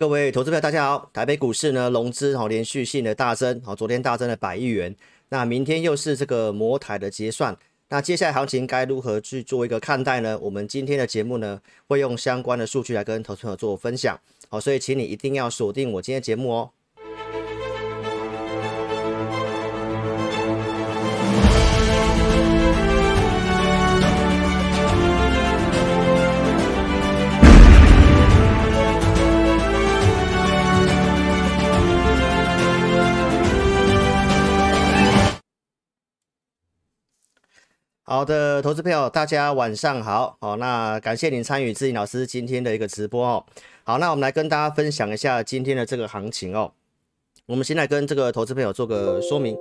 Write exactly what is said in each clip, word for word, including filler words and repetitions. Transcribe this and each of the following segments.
各位投资朋友，大家好！台北股市呢，融资哦连续性的大增，好，昨天大增了百亿元。那明天又是这个摩台的结算，那接下来行情该如何去做一个看待呢？我们今天的节目呢，会用相关的数据来跟投资朋友做分享。好，所以请你一定要锁定我今天的节目哦。好的，投资朋友，大家晚上好。好，那感谢您参与志颖老师今天的一个直播哦。好，那我们来跟大家分享一下今天的这个行情哦。我们先来跟这个投资朋友做个说明。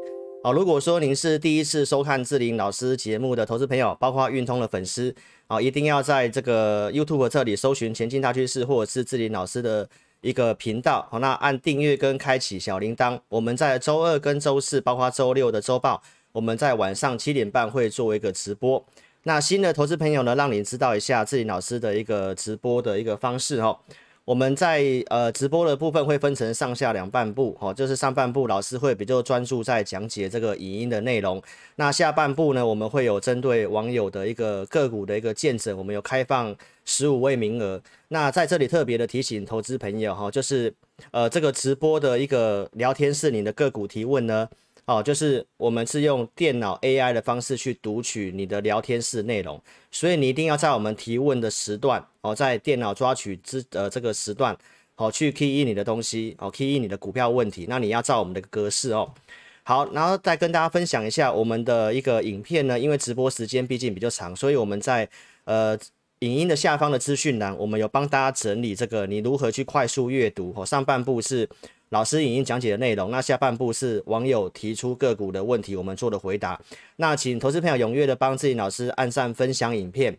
好，如果说您是第一次收看志颖老师节目的投资朋友，包括运通的粉丝，好，一定要在这个 YouTube 这里搜寻前进大趋势或者是志颖老师的一个频道。好，那按订阅跟开启小铃铛。我们在周二跟周四，包括周六的周报，我们在晚上七点半会做一个直播。那新的投资朋友呢，让你知道一下志颖老师的一个直播的一个方式哦。我们在呃直播的部分会分成上下两半部哦，就是上半部老师会比较专注在讲解这个影音的内容，那下半部呢，我们会有针对网友的一个个股的一个见证，我们有开放十五位名额。那在这里特别的提醒投资朋友哈、哦，就是呃这个直播的一个聊天室里的个股提问呢。哦，就是我们是用电脑 A I 的方式去读取你的聊天室内容，所以你一定要在我们提问的时段，哦，在电脑抓取之呃这个时段，哦，去 key in 你的东西，哦 ，key in 你的股票问题，那你要照我们的格式哦。好，然后再跟大家分享一下我们的一个影片呢，因为直播时间毕竟比较长，所以我们在呃影音的下方的资讯栏，我们有帮大家整理这个你如何去快速阅读。哦，上半部是老师影音讲解的内容，那下半部是网友提出个股的问题，我们做的回答。那请投资朋友踊跃的帮志颖老师按赞分享影片，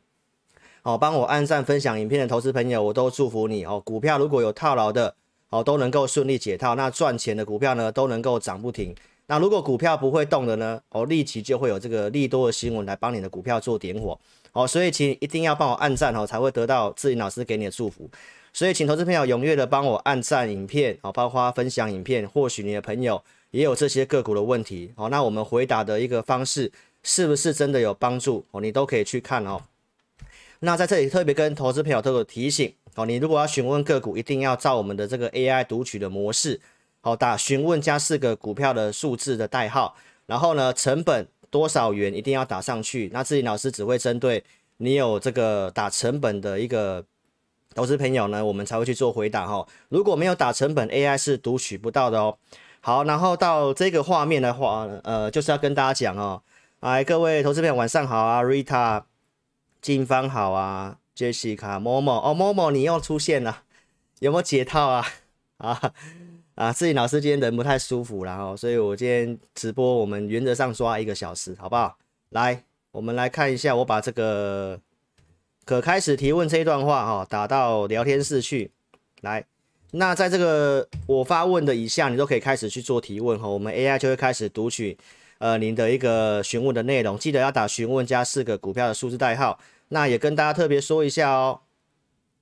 好、哦，帮我按赞分享影片的投资朋友，我都祝福你哦。股票如果有套牢的，哦，都能够顺利解套，那赚钱的股票呢，都能够涨不停。那如果股票不会动的呢，哦，立即就会有这个利多的新闻来帮你的股票做点火，哦，所以请一定要帮我按赞哦，才会得到志颖老师给你的祝福。所以，请投资朋友踊跃的帮我按赞影片，好，包括分享影片。或许你的朋友也有这些个股的问题，好，那我们回答的一个方式是不是真的有帮助？哦，你都可以去看哦。那在这里特别跟投资朋友都有提醒，哦，你如果要询问个股，一定要照我们的这个 A I 读取的模式，好，打询问加四个股票的数字的代号，然后呢，成本多少元一定要打上去。那志颖老师只会针对你有这个打成本的一个投资朋友呢，我们才会去做回答哈、哦。如果没有打成本 ，A I 是读取不到的哦。好，然后到这个画面的话，呃，就是要跟大家讲哦，哎，各位投资朋友晚上好啊 ，Rita、金芳好啊 ，Jessica、Momo 哦 ，Momo 你又出现了，有没有解套啊？啊啊，志颖老师今天人不太舒服啦哦，所以我今天直播我们原则上抓一个小时，好不好？来，我们来看一下，我把这个可开始提问这一段话哈，打到聊天室去来。那在这个我发问的以下，你都可以开始去做提问哈。我们 A I 就会开始读取呃您的一个询问的内容，记得要打询问加四个股票的数字代号。那也跟大家特别说一下哦，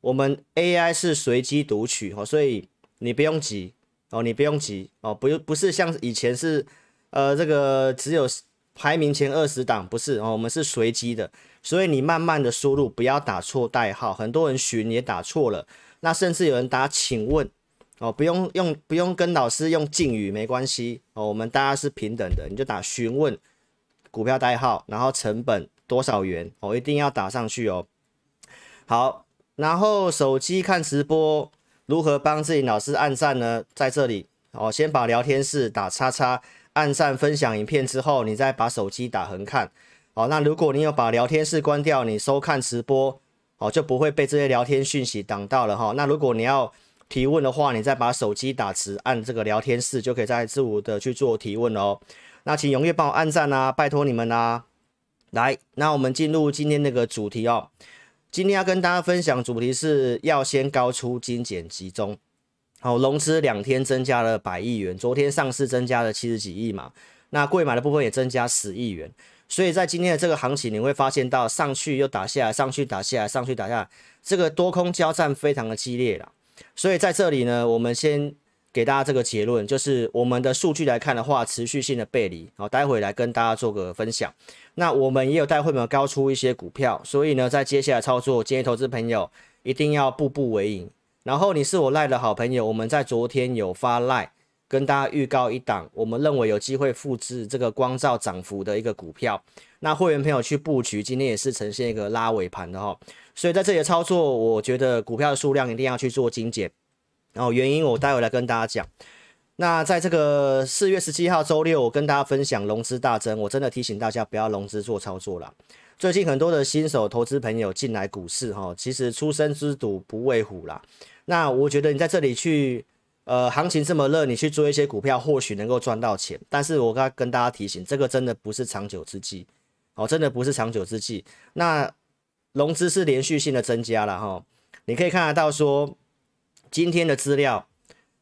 我们 A I 是随机读取哦，所以你不用急哦，你不用急哦，不不是像以前是呃这个只有排名前二十档，不是哦，我们是随机的。所以你慢慢的输入，不要打错代号。很多人询也打错了，那甚至有人打请问哦，不用用不用跟老师用敬语没关系哦，我们大家是平等的，你就打询问股票代号，然后成本多少元哦，一定要打上去哦。好，然后手机看直播如何帮志颖老师按赞呢？在这里哦，先把聊天室打叉叉，按赞分享影片之后，你再把手机打横看。好，那如果你有把聊天室关掉，你收看直播，哦，就不会被这些聊天讯息挡到了哈、哦。那如果你要提问的话，你再把手机打直，按这个聊天室就可以再自由的去做提问哦。那请踊跃帮我按赞啊，拜托你们啦、啊！来，那我们进入今天那个主题哦。今天要跟大家分享主题是要先高出精简集中。好、哦，融资两天增加了百亿元，昨天上市增加了七十几亿嘛，那柜买的部分也增加十亿元。所以在今天的这个行情，你会发现到上去又打下来，上去打下来，上去打下来，这个多空交战非常的激烈啦。所以在这里呢，我们先给大家这个结论，就是我们的数据来看的话，持续性的背离，好，待会来跟大家做个分享。那我们也有带会员高出一些股票，所以呢，在接下来操作，建议投资朋友一定要步步为营。然后你是我LINE的好朋友，我们在昨天有发LINE跟大家预告一档，我们认为有机会复制这个光罩涨幅的一个股票，那会员朋友去布局，今天也是呈现一个拉尾盘的哈，所以在这里的操作，我觉得股票的数量一定要去做精简，然后原因我待会来跟大家讲。那在这个四月十七号周六，我跟大家分享融资大增，我真的提醒大家不要融资做操作啦。最近很多的新手投资朋友进来股市哈，其实初生之犊不畏虎啦。那我觉得你在这里去。呃，行情这么热，你去做一些股票，或许能够赚到钱。但是我刚跟大家提醒，这个真的不是长久之计，哦，真的不是长久之计。那融资是连续性的增加了哈、哦，你可以看得到说，今天的资料，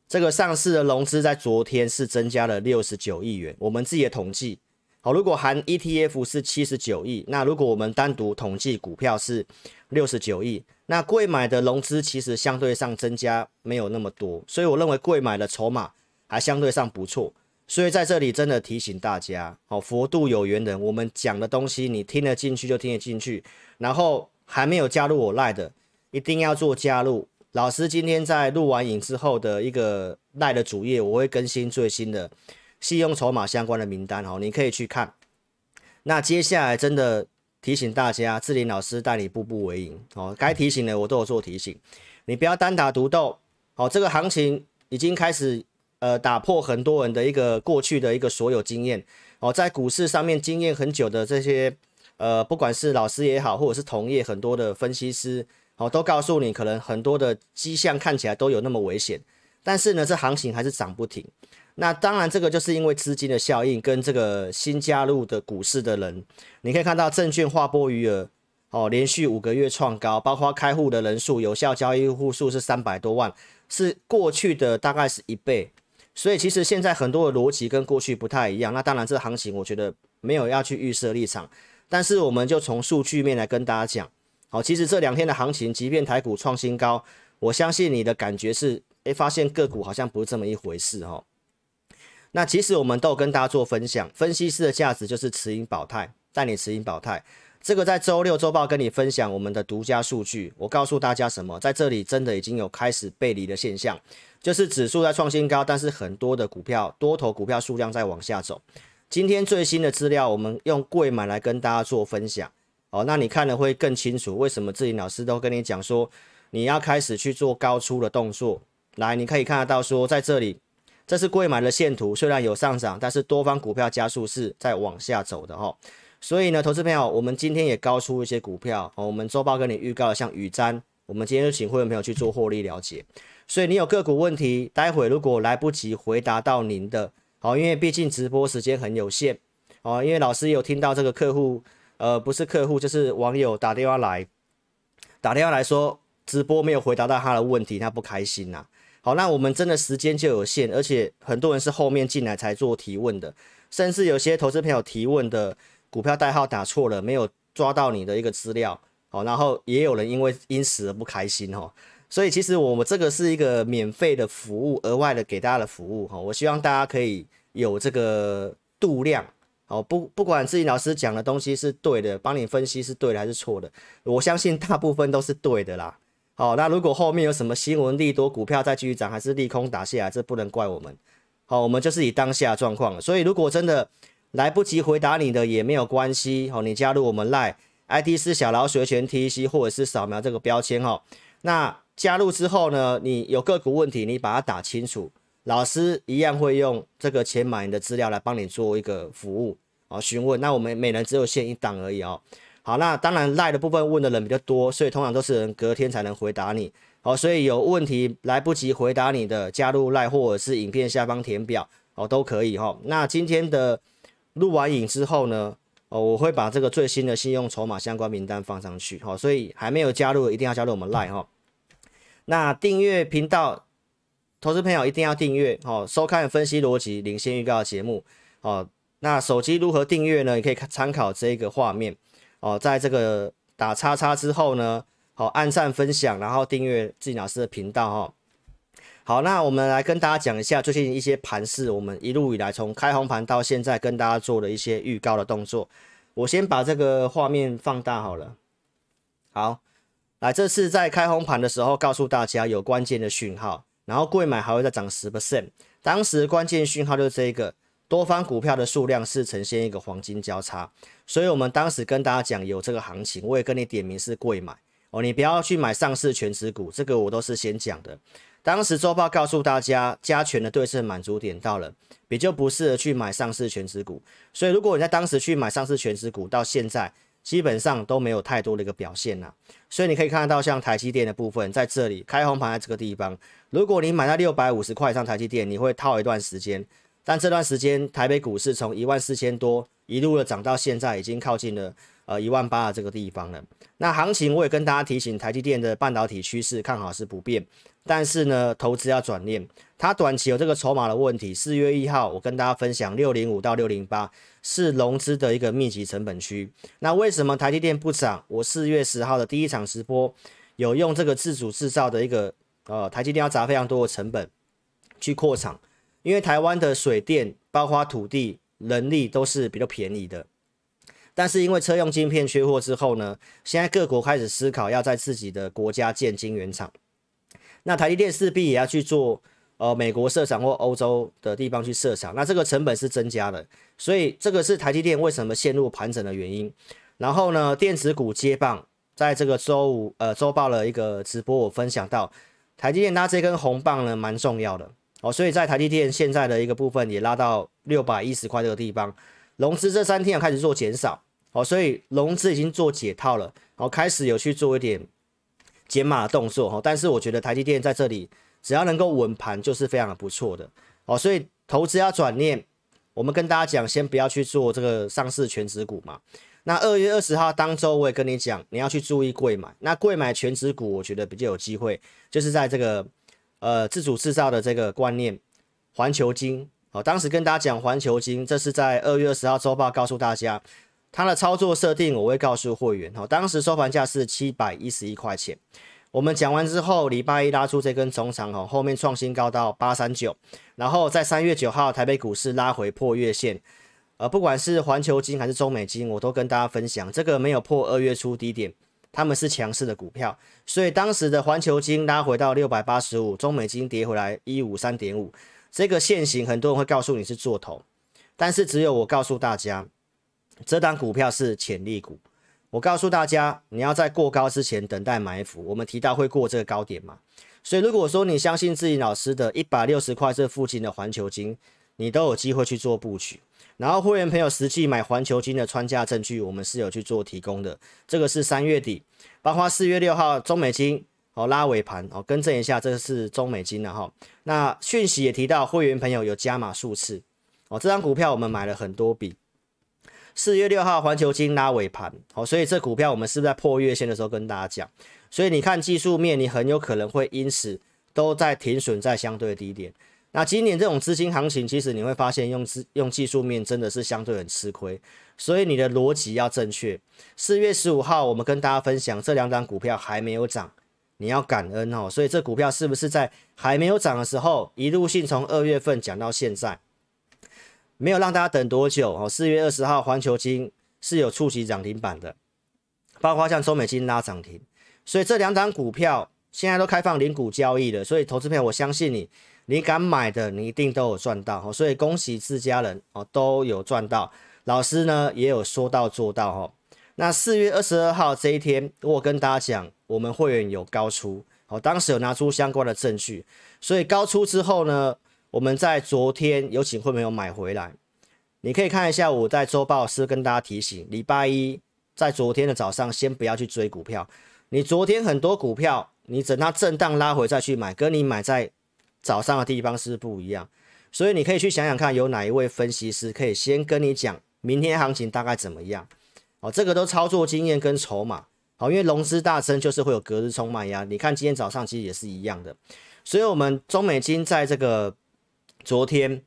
这个上市的融资在昨天是增加了六十九亿元，我们自己的统计，好、哦，如果含 E T F 是七十九亿，那如果我们单独统计股票是六十九亿。那贵买的融资其实相对上增加没有那么多，所以我认为贵买的筹码还相对上不错，所以在这里真的提醒大家，好、哦，佛度有缘人，我们讲的东西你听得进去就听得进去，然后还没有加入我LINE的，一定要做加入。老师今天在录完影之后的一个LINE的主页，我会更新最新的信用筹码相关的名单，好、哦，你可以去看。那接下来真的。提醒大家，志霖老师带你步步为营哦。该提醒的我都有做提醒，你不要单打独斗。好、哦，这个行情已经开始呃打破很多人的一个过去的一个所有经验哦，在股市上面经验很久的这些呃，不管是老师也好，或者是同业很多的分析师哦，都告诉你，可能很多的迹象看起来都有那么危险，但是呢，这行情还是涨不停。那当然，这个就是因为资金的效应跟这个新加入的股市的人，你可以看到证券划拨余额哦，连续五个月创高，包括开户的人数、有效交易户数是三百多万，是过去的大概是一倍。所以其实现在很多的逻辑跟过去不太一样。那当然，这行情我觉得没有要去预设立场，但是我们就从数据面来跟大家讲。好、哦，其实这两天的行情，即便台股创新高，我相信你的感觉是，哎，发现个股好像不是这么一回事哈、哦。那其实我们都有跟大家做分享，分析师的价值就是持盈保泰，带你持盈保泰。这个在周六周报跟你分享我们的独家数据，我告诉大家什么，在这里真的已经有开始背离的现象，就是指数在创新高，但是很多的股票多头股票数量在往下走。今天最新的资料，我们用贵买来跟大家做分享。哦，那你看了会更清楚，为什么志霖老师都跟你讲说，你要开始去做高出的动作。来，你可以看得到说，在这里。这是贵买的线图，虽然有上涨，但是多方股票加速是在往下走的哈、哦。所以呢，投资朋友，我们今天也高出一些股票、哦、我们周报跟你预告的，像宇瞻，我们今天就请会员朋友去做获利了解。所以你有个股问题，待会如果来不及回答到您的，好、哦，因为毕竟直播时间很有限哦，因为老师有听到这个客户，呃，不是客户就是网友打电话来，打电话来说直播没有回答到他的问题，他不开心呐、啊。好，那我们真的时间就有限，而且很多人是后面进来才做提问的，甚至有些投资朋友提问的股票代号打错了，没有抓到你的一个资料，好，然后也有人因为因此而不开心哦。所以其实我们这个是一个免费的服务，额外的给大家的服务哈，我希望大家可以有这个度量，好，不不管自己老师讲的东西是对的，帮你分析是对的还是错的，我相信大部分都是对的啦。好、哦，那如果后面有什么新闻利多股票再继续涨，还是利空打下来，这不能怪我们。好、哦，我们就是以当下状况。所以如果真的来不及回答你的也没有关系，好、哦，你加入我们 LINE I D 是小老鼠全 T E C 或者是扫描这个标签哈、哦。那加入之后呢，你有个股问题，你把它打清楚，老师一样会用这个钱买你的资料来帮你做一个服务啊、哦、询问。那我们每人只有限一档而已哦。好，那当然 LINE 的部分问的人比较多，所以通常都是人隔天才能回答你。好，所以有问题来不及回答你的，加入 LINE 或者是影片下方填表哦，都可以哈、哦。那今天的录完影之后呢，哦，我会把这个最新的信用筹码相关名单放上去。好、哦，所以还没有加入一定要加入我们 LINE 哈、哦。那订阅频道，投资朋友一定要订阅哦，收看分析逻辑领先预告的节目哦。那手机如何订阅呢？你可以参考这个画面。哦，在这个打叉叉之后呢，好、哦、按赞分享，然后订阅志霖老师的频道哈、哦。好，那我们来跟大家讲一下最近一些盘势，我们一路以来从开红盘到现在跟大家做的一些预告的动作。我先把这个画面放大好了。好，来，这次在开红盘的时候告诉大家有关键的讯号，然后贵买还会再涨 百分之十， 当时关键讯号就是这个。 多方股票的数量是呈现一个黄金交叉，所以我们当时跟大家讲有这个行情，我也跟你点名是贵买哦，你不要去买上市权值股，这个我都是先讲的。当时周报告诉大家，加权的对称满足点到了，也就不适合去买上市权值股。所以如果你在当时去买上市权值股，到现在基本上都没有太多的一个表现啦、啊。所以你可以看得到，像台积电的部分，在这里开红盘在这个地方，如果你买到六百五十块以上台积电，你会套一段时间。 但这段时间，台北股市从一万四千多一路的涨到现在，已经靠近了呃一万八的这个地方了。那行情我也跟大家提醒，台积电的半导体趋势看好是不变，但是呢，投资要转念，它短期有这个筹码的问题。四月一号，我跟大家分享六零五到六零八是融资的一个密集成本区。那为什么台积电不涨？我四月十号的第一场直播有用这个自主制造的一个呃台积电要砸非常多的成本去扩厂。 因为台湾的水电、包括土地、人力都是比较便宜的，但是因为车用晶片缺货之后呢，现在各国开始思考要在自己的国家建晶圆厂，那台积电势必也要去做呃美国设厂或欧洲的地方去设厂，那这个成本是增加了，所以这个是台积电为什么陷入盘整的原因。然后呢，电子股接棒，在这个周五呃周报的一个直播，我分享到台积电它这根红棒呢蛮重要的。 哦，所以在台积电现在的一个部分也拉到六百一十块这个地方，融资这三天开始做减少，哦，所以融资已经做解套了，哦，开始有去做一点减码的动作，哦，但是我觉得台积电在这里只要能够稳盘就是非常的不错的，哦，所以投资要转念，我们跟大家讲，先不要去做这个上市权值股嘛。那二月二十号当周我也跟你讲，你要去注意贵买，那贵买权值股我觉得比较有机会，就是在这个。 呃，自主制造的这个观念，环球晶，好、哦，当时跟大家讲环球晶，这是在二月二十号周报告诉大家，它的操作设定我会告诉会员，好、哦，当时收盘价是七百一十一块钱，我们讲完之后，礼拜一拉出这根中长红，后面创新高到八三九，然后在三月九号台北股市拉回破月线，呃，不管是环球晶还是中美晶，我都跟大家分享，这个没有破二月初低点。 他们是强势的股票，所以当时的环球晶拉回到 六百八十五， 中美晶跌回来 一百五十三点五， 这个线型很多人会告诉你是做头，但是只有我告诉大家，这档股票是潜力股。我告诉大家，你要在过高之前等待埋伏。我们提到会过这个高点嘛，所以如果说你相信志霖老师的一百六十块这附近的环球晶，你都有机会去做布局。 然后会员朋友实际买环球晶的穿价证据，我们是有去做提供的。这个是三月底，包括四月六号中美晶哦拉尾盘哦，更正一下，这是中美晶了哈。那讯息也提到，会员朋友有加码数次哦，这张股票我们买了很多笔。四月六号环球晶拉尾盘哦，所以这股票我们是不是在破月线的时候跟大家讲？所以你看技术面，你很有可能会因此都在停损在相对低点。 那今年这种资金行情，其实你会发现用资用技术面真的是相对很吃亏，所以你的逻辑要正确。四月十五号我们跟大家分享这两档股票还没有涨，你要感恩哦。所以这股票是不是在还没有涨的时候，一路性从二月份讲到现在，没有让大家等多久哦？ 四月二十号环球晶是有触及涨停板的，包括像中美晶拉涨停，所以这两档股票现在都开放零股交易了，所以投资朋友我相信你。 你敢买的，你一定都有赚到，所以恭喜自家人哦，都有赚到。老师呢也有说到做到哦。那四月二十二号这一天，我跟大家讲，我们会员有高出哦，当时有拿出相关的证据，所以高出之后呢，我们在昨天有请会员有买回来。你可以看一下我在周报是跟大家提醒，礼拜一在昨天的早上先不要去追股票，你昨天很多股票，你等它震荡拉回再去买，跟你买在。 早上的地方是不一样，所以你可以去想想看，有哪一位分析师可以先跟你讲明天行情大概怎么样？哦，这个都操作经验跟筹码，好、哦，因为融资大增就是会有隔日冲卖压，你看今天早上其实也是一样的，所以我们中美金在这个昨天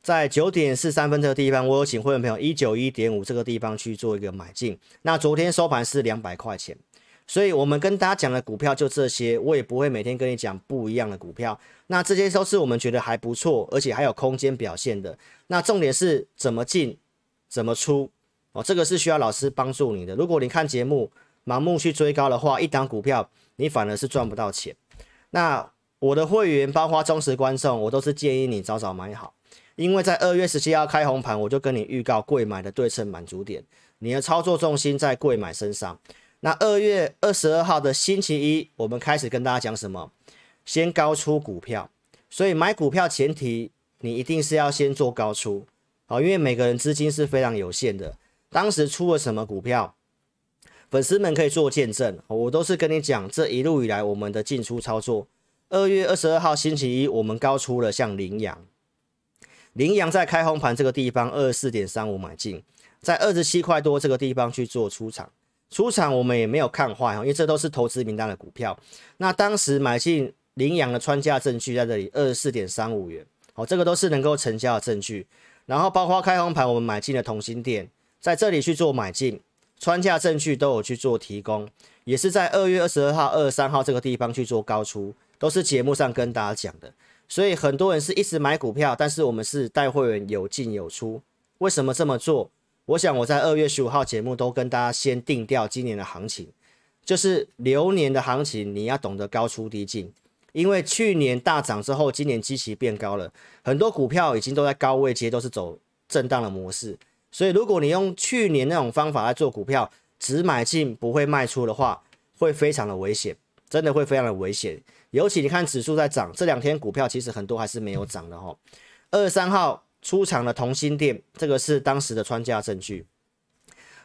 在九点四十三分这个地方，我有请会员朋友 一百九十一点五 这个地方去做一个买进，那昨天收盘是两百块钱，所以我们跟大家讲的股票就这些，我也不会每天跟你讲不一样的股票。那这些都是我们觉得还不错，而且还有空间表现的。那重点是怎么进，怎么出哦，这个是需要老师帮助你的。如果你看节目盲目去追高的话，一档股票你反而是赚不到钱。那我的会员包括忠实观众，我都是建议你早早买好，因为在二月十七号开红盘，我就跟你预告贵买的对称满足点，你的操作重心在贵买身上。那二月二十二号的星期一，我们开始跟大家讲什么？先高出股票，所以买股票前提你一定是要先做高出，好，因为每个人资金是非常有限的。当时出了什么股票，粉丝们可以做见证，我都是跟你讲这一路以来我们的进出操作。二月二十二号星期一，我们高出了像羚羊，羚羊在开红盘这个地方 二十四点三五 买进，在二十七块多这个地方去做出场。出场我们也没有看坏，因为这都是投资名单的股票。那当时买进羚羊的穿价证据在这里 二十四点三五元，好，这个都是能够成交的证据。然后包括开红盘我们买进的同心店，在这里去做买进，穿价证据都有去做提供，也是在二月二十二号、二十三号这个地方去做高出，都是节目上跟大家讲的。所以很多人是一直买股票，但是我们是带会员有进有出。为什么这么做？我想我在二月十五号节目都跟大家先定调今年的行情，就是流年的行情你要懂得高出低进，因为去年大涨之后今年基期变高了，很多股票已经都在高位阶，都是走震荡的模式。所以如果你用去年那种方法来做股票，只买进不会卖出的话，会非常的危险，真的会非常的危险。尤其你看指数在涨，这两天股票其实很多还是没有涨的哦。二十三号出场的同心店，这个是当时的穿价证据。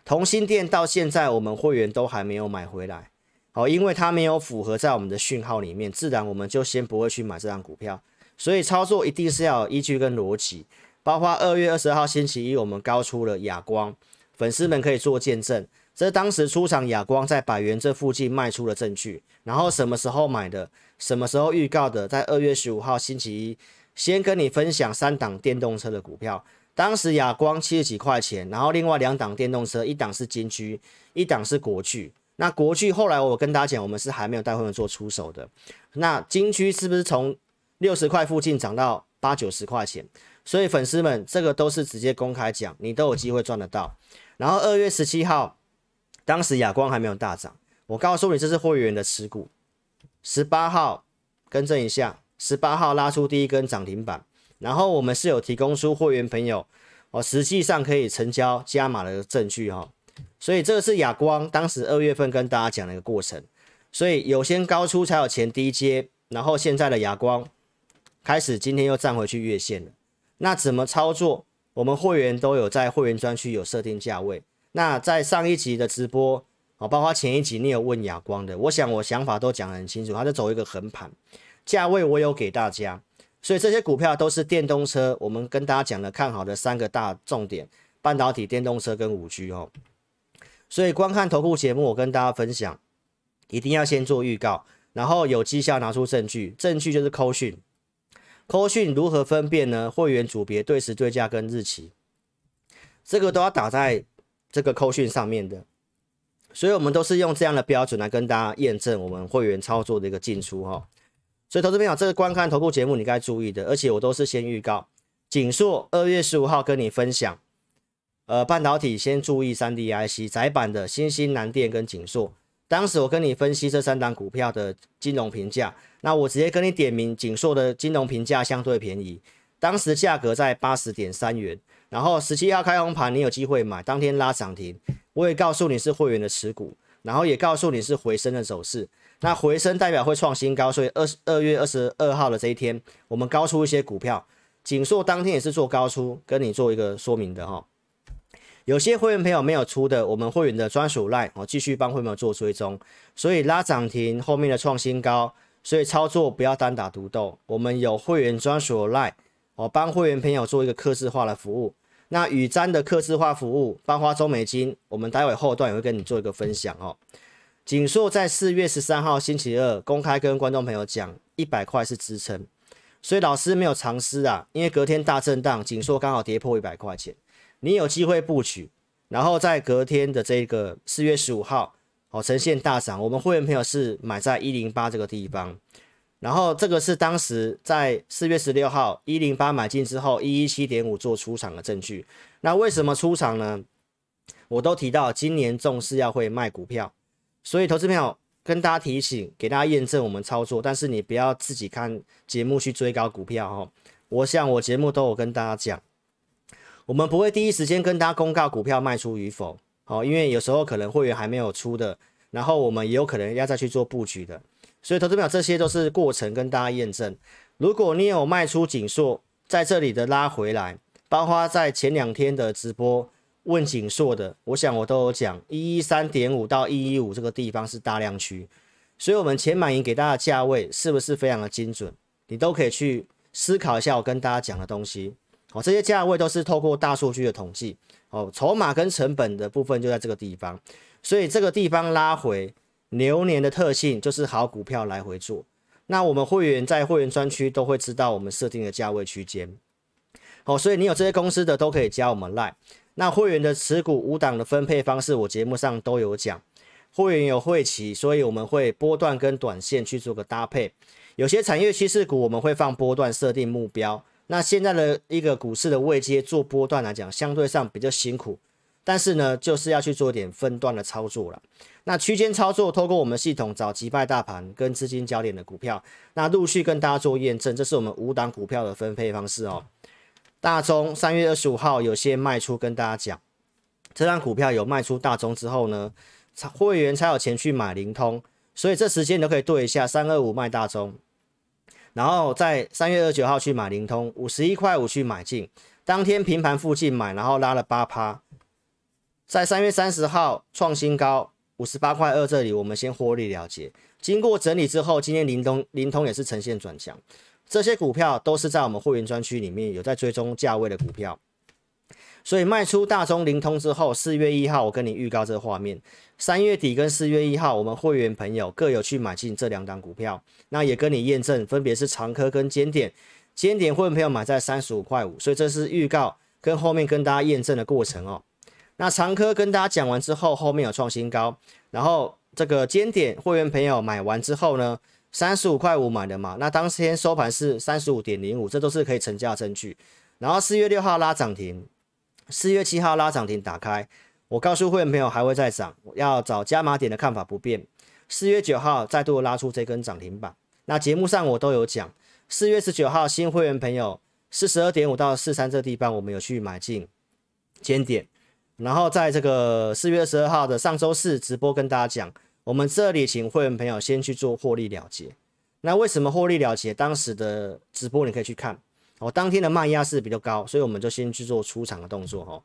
同心店到现在我们会员都还没有买回来，好，因为它没有符合在我们的讯号里面，自然我们就先不会去买这张股票。所以操作一定是要有依据跟逻辑，包括二月二十号星期一我们高出了亚光，粉丝们可以做见证，这当时出场亚光在百元这附近卖出的证据。然后什么时候买的，什么时候预告的，在二月十五号星期一先跟你分享三档电动车的股票，当时亚光七十几块钱，然后另外两档电动车，一档是金居，一档是国巨。那国巨后来我跟大家讲我们是还没有带会员做出手的，那金居是不是从六十块附近涨到八九十块钱，所以粉丝们这个都是直接公开讲，你都有机会赚得到。然后二月十七号当时亚光还没有大涨，我告诉你这是会员的持股。十八号更正一下，十八号拉出第一根涨停板，然后我们是有提供出会员朋友哦，实际上可以成交加码的证据哦。所以这个是亚光当时二月份跟大家讲的一个过程，所以有先高出才有前低接，然后现在的亚光开始今天又站回去月线了。那怎么操作？我们会员都有在会员专区有设定价位。那在上一集的直播哦，包括前一集你有问亚光的，我想我想法都讲得很清楚，它就走一个横盘。价位我有给大家，所以这些股票都是电动车，我们跟大家讲的看好的三个大重点，半导体、电动车跟 五 G 哦。所以观看投顾节目，我跟大家分享，一定要先做预告，然后有绩效拿出证据，证据就是扣讯，扣讯如何分辨呢？会员组别、对时对价跟日期，这个都要打在这个扣讯上面的。所以我们都是用这样的标准来跟大家验证我们会员操作的一个进出哦。所以投资朋友，这个观看投顾节目你该注意的，而且我都是先预告，锦硕二月十五号跟你分享，呃，半导体先注意 三 D I C 窄板的新兴、南电跟锦硕。当时我跟你分析这三档股票的金融评价，那我直接跟你点名锦硕的金融评价相对便宜，当时价格在 八十点三元，然后十七号开红盘你有机会买，当天拉涨停，我也告诉你是会员的持股，然后也告诉你是回升的走势。那回升代表会创新高，所以二月二十二号的这一天我们高出一些股票，锦硕当天也是做高出，跟你做一个说明的哦。有些会员朋友没有出的，我们会员的专属 LINE 哦，继续帮会员做追踪，所以拉涨停后面的创新高，所以操作不要单打独斗，我们有会员专属 LINE 哦，帮会员朋友做一个客制化的服务。那宇瞻的客制化服务，包括周美金，我们待会后段也会跟你做一个分享哦。锦硕在四月十三号星期二公开跟观众朋友讲一百块是支撑，所以老师没有藏私啊，因为隔天大震荡，锦硕刚好跌破一百块钱，你有机会布局，然后在隔天的这个四月十五号哦，呈现大涨。我们会员朋友是买在一零八这个地方，然后这个是当时在四月十六号一零八买进之后 一一七点五 做出场的证据。那为什么出场呢？我都提到今年重视要会卖股票，所以投资朋友跟大家提醒，给大家验证我们操作，但是你不要自己看节目去追高股票哦。我想我节目都有跟大家讲，我们不会第一时间跟大家公告股票卖出与否。好，因为有时候可能会员还没有出的，然后我们也有可能要再去做布局的，所以投资朋友这些都是过程跟大家验证。如果你有卖出紧硕，在这里的拉回来，包括在前两天的直播问紧硕的，我想我都有讲 一一三点五 到一一五这个地方是大量区，所以我们前满盈给大家的价位是不是非常的精准，你都可以去思考一下我跟大家讲的东西。好，这些价位都是透过大数据的统计，哦，筹码跟成本的部分就在这个地方，所以这个地方拉回牛年的特性就是好股票来回做。那我们会员在会员专区都会知道我们设定的价位区间，哦，所以你有这些公司的都可以加我们 LINE。 那会员的持股五档的分配方式我节目上都有讲，会员有会期，所以我们会波段跟短线去做个搭配，有些产业趋势股我们会放波段设定目标。那现在的一个股市的位阶做波段来讲相对上比较辛苦，但是呢就是要去做点分段的操作了。那区间操作透过我们系统找击败大盘跟资金焦点的股票，那陆续跟大家做验证，这是我们五档股票的分配方式哦。大中三月二十五号有些卖出，跟大家讲这张股票有卖出大中之后呢，会员才有钱去买灵通，所以这时间你都可以对一下，三二五卖大中，然后在三月二十九号去买灵通，五十一块五去买进，当天平盘附近买，然后拉了 百分之八。 在三月三十号创新高五十八块二，这里我们先获利了结，经过整理之后，今天灵通灵通也是呈现转强。这些股票都是在我们会员专区里面有在追踪价位的股票，所以卖出大中灵通之后，四月一号我跟你预告这个画面，三月底跟四月一号我们会员朋友各有去买进这两档股票，那也跟你验证分别是长科跟尖点，尖点会员朋友买在三十五块五，所以这是预告跟后面跟大家验证的过程哦。那长科跟大家讲完之后，后面有创新高，然后这个尖点会员朋友买完之后呢，三十五块五买的嘛，那当天收盘是 三十五点零五， 这都是可以成交的证据。然后四月六号拉涨停，四月七号拉涨停打开，我告诉会员朋友还会再涨，要找加码点的看法不变。四月九号再度拉出这根涨停板，那节目上我都有讲，四月十九号新会员朋友 四十二点五 到四十三这地方我们有去买进尖点，然后在这个四月二十二号的上周四直播跟大家讲，我们这里请会员朋友先去做获利了结。那为什么获利了结？当时的直播你可以去看，哦，当天的卖压是比较高，所以我们就先去做出场的动作哦。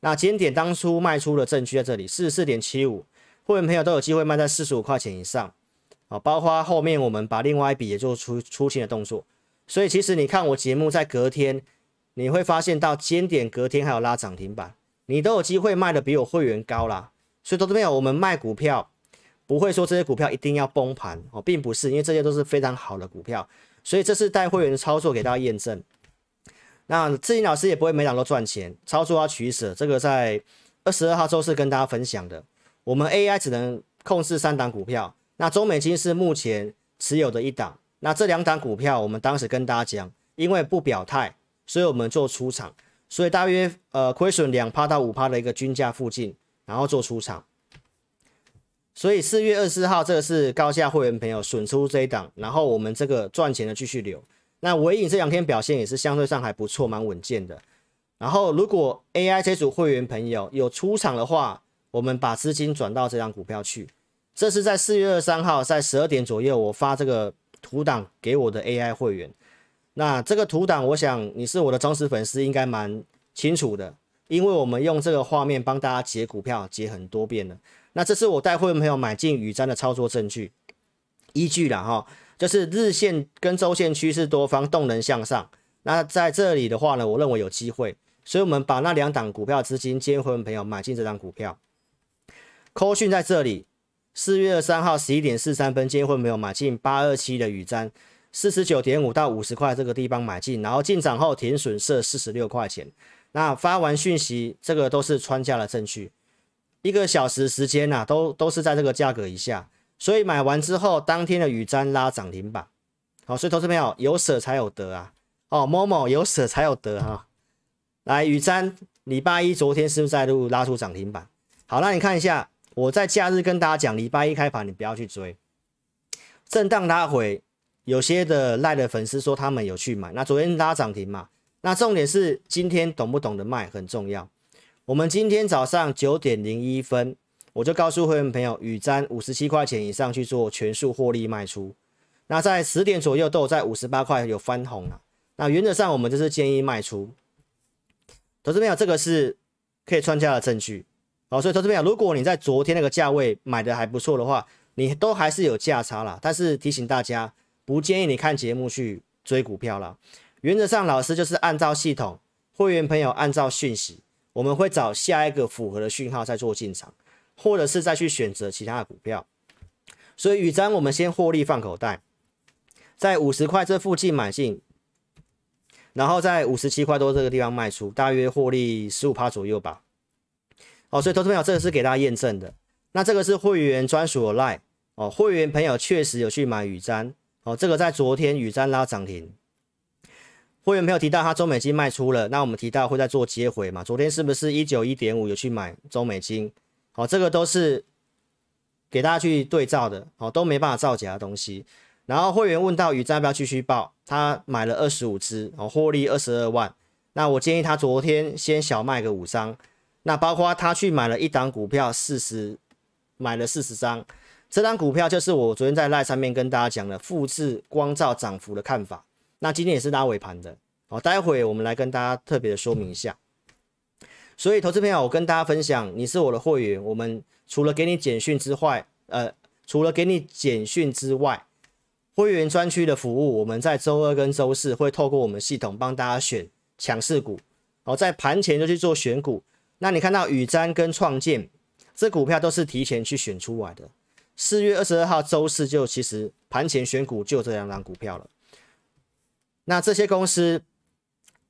那尖点当初卖出的证据在这里 四十四点七五， 会员朋友都有机会卖在四十五块钱以上，哦，包括后面我们把另外一笔也做出出清的动作。所以其实你看我节目在隔天，你会发现到尖点隔天还有拉涨停板，你都有机会卖的比我会员高啦。所以投资朋友，我们卖股票不会说这些股票一定要崩盘哦，并不是，因为这些都是非常好的股票，所以这是带会员的操作给大家验证。那志颖老师也不会每档都赚钱，操作要取舍，这个在二十二号周四跟大家分享的。我们 A I 只能控制三档股票，那中美金是目前持有的一档，那这两档股票我们当时跟大家讲，因为不表态，所以我们做出场，所以大约呃亏损 百分之二 到 百分之五 的一个均价附近，然后做出场。所以四月二十四号这个是高价会员朋友损出这一档，然后我们这个赚钱的继续留。那微影这两天表现也是相对上还不错，蛮稳健的。然后如果 A I 这组会员朋友有出场的话，我们把资金转到这张股票去。这是在四月二十三号在十二点左右我发这个图档给我的 A I 会员。那这个图档我想你是我的忠实粉丝应该蛮清楚的，因为我们用这个画面帮大家解股票解很多遍了。那这是我带会员朋友买进宇瞻的操作证据依据啦哈，就是日线跟周线趋势多方动能向上，那在这里的话呢，我认为有机会，所以我们把那两档股票资金接会员朋友买进这档股票。扣讯在这里四月二十三号十一点四十三分接会员朋友买进八二七的宇瞻 四十九点五 到五十块这个地方买进，然后进场后停损设四十六块钱，那发完讯息这个都是穿价的证据。一个小时时间啊，都都是在这个价格以下，所以买完之后当天的宇瞻拉涨停板。好，所以投资朋友有舍才有得啊。哦，某某有舍才有得哈、啊。来，宇瞻礼拜一昨天是不是在路拉出涨停板？好，那你看一下，我在假日跟大家讲，礼拜一开盘你不要去追，震荡拉回。有些的赖的粉丝说他们有去买，那昨天拉涨停嘛。那重点是今天懂不懂得卖很重要。我们今天早上九点零一分，我就告诉会员朋友，宇瞻五十七块钱以上去做全数获利卖出。那在十点左右都有在五十八块有翻红了、啊。那原则上我们就是建议卖出。投资朋友，这个是可以穿价的证据。好，所以投资朋友，如果你在昨天那个价位买的还不错的话，你都还是有价差啦。但是提醒大家，不建议你看节目去追股票啦。原则上，老师就是按照系统，会员朋友按照讯息，我们会找下一个符合的讯号再做进场，或者是再去选择其他的股票。所以宇瞻我们先获利放口袋，在五十块这附近买进，然后在五十七块多这个地方卖出，大约获利 百分之十五 左右吧。哦，所以投资朋友，这个是给大家验证的。那这个是会员专属的 LINE 哦，会员朋友确实有去买宇瞻哦，这个在昨天宇瞻拉涨停。会员朋友提到他中美金卖出了，那我们提到会再做接回嘛？昨天是不是 一百九十一点五 有去买中美金？好、哦，这个都是给大家去对照的，好、哦，都没办法造假的东西。然后会员问到宇瞻要不要继续报，他买了二十五只，哦，获利二十二万。那我建议他昨天先小卖个五张，那包括他去买了一档股票四十，买了四十张，这档股票就是我昨天在 LINE 上面跟大家讲的复制光罩涨幅的看法。那今天也是拉尾盘的，好，待会我们来跟大家特别的说明一下。所以投资朋友，我跟大家分享，你是我的会员，我们除了给你简讯之外，呃，除了给你简讯之外，会员专区的服务，我们在周二跟周四会透过我们系统帮大家选强势股，好，在盘前就去做选股。那你看到宇瞻跟创建这股票都是提前去选出来的，四月二十二号周四就其实盘前选股就这两档股票了。那这些公司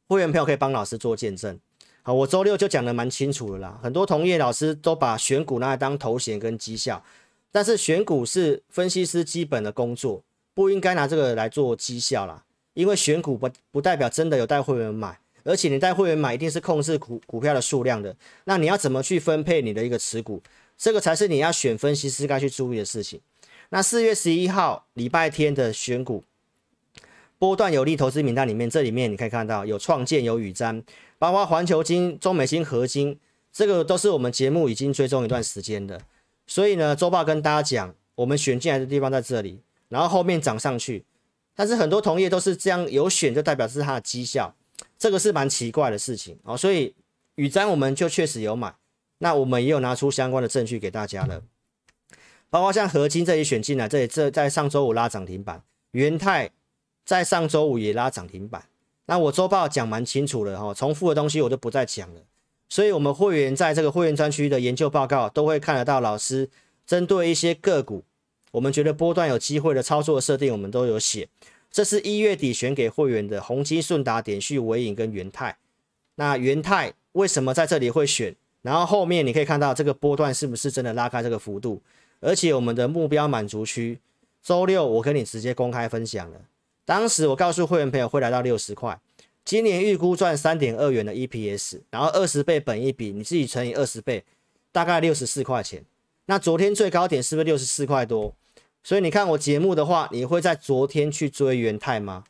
会员朋友可以帮老师做见证。好，我周六就讲的蛮清楚的啦，很多同业老师都把选股拿来当头衔跟绩效，但是选股是分析师基本的工作，不应该拿这个来做绩效啦，因为选股 不, 不代表真的有带会员买，而且你带会员买一定是控制 股, 股票的数量的，那你要怎么去分配你的一个持股，这个才是你要选分析师该去注意的事情。那四月十一号礼拜天的选股波段有利投资名单里面，这里面你可以看到有创建、有宇瞻，包括环球金、中美金、合金，这个都是我们节目已经追踪一段时间的。所以呢，周报跟大家讲，我们选进来的地方在这里，然后后面涨上去。但是很多同业都是这样，有选就代表是它的绩效，这个是蛮奇怪的事情哦。所以宇瞻我们就确实有买，那我们也有拿出相关的证据给大家了，包括像合金这里选进来，这里这在上周五拉涨停板，元泰在上周五也拉涨停板。那我周报讲蛮清楚了，重复的东西我就不再讲了。所以我们会员在这个会员专区的研究报告都会看得到，老师针对一些个股我们觉得波段有机会的操作的设定我们都有写。这是一月底选给会员的宏基、顺达、点序、微影跟元泰。那元泰为什么在这里会选，然后后面你可以看到这个波段是不是真的拉开这个幅度，而且我们的目标满足区周六我跟你直接公开分享了，当时我告诉会员朋友会来到六十块，今年预估赚 三点二元的 E P S， 然后二十倍本益比，你自己乘以二十倍，大概六十四块钱。那昨天最高点是不是六十四块多？所以你看我节目的话，你会在昨天去追元泰吗？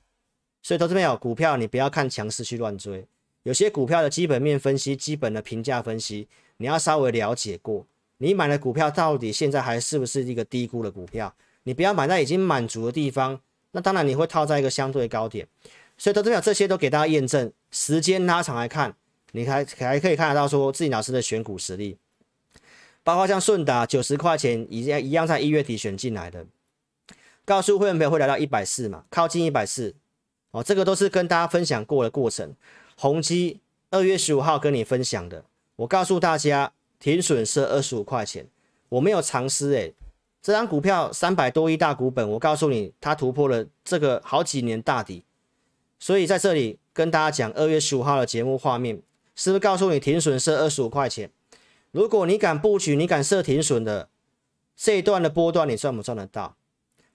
所以投资朋友，股票你不要看强势去乱追，有些股票的基本面分析、基本的评价分析，你要稍微了解过，你买的股票到底现在还是不是一个低估的股票，你不要买在已经满足的地方，那当然你会套在一个相对高点。所以投资朋友，这些都给大家验证，时间拉长来看，你还还可以看得到说自己老师的选股实力，包括像顺达九十块钱一样在一月底选进来的，告诉会员朋友会来到一百四十嘛，靠近一百四十、哦、这个都是跟大家分享过的过程。宏基二月十五号跟你分享的，我告诉大家停损是二十五块钱，我没有藏私诶、欸这张股票三百多亿大股本，我告诉你它突破了这个好几年大底。所以在这里跟大家讲，二月十五号的节目画面是不是告诉你停损是二十五块钱，如果你敢布局，你敢设停损的，这一段的波段你赚不赚得到？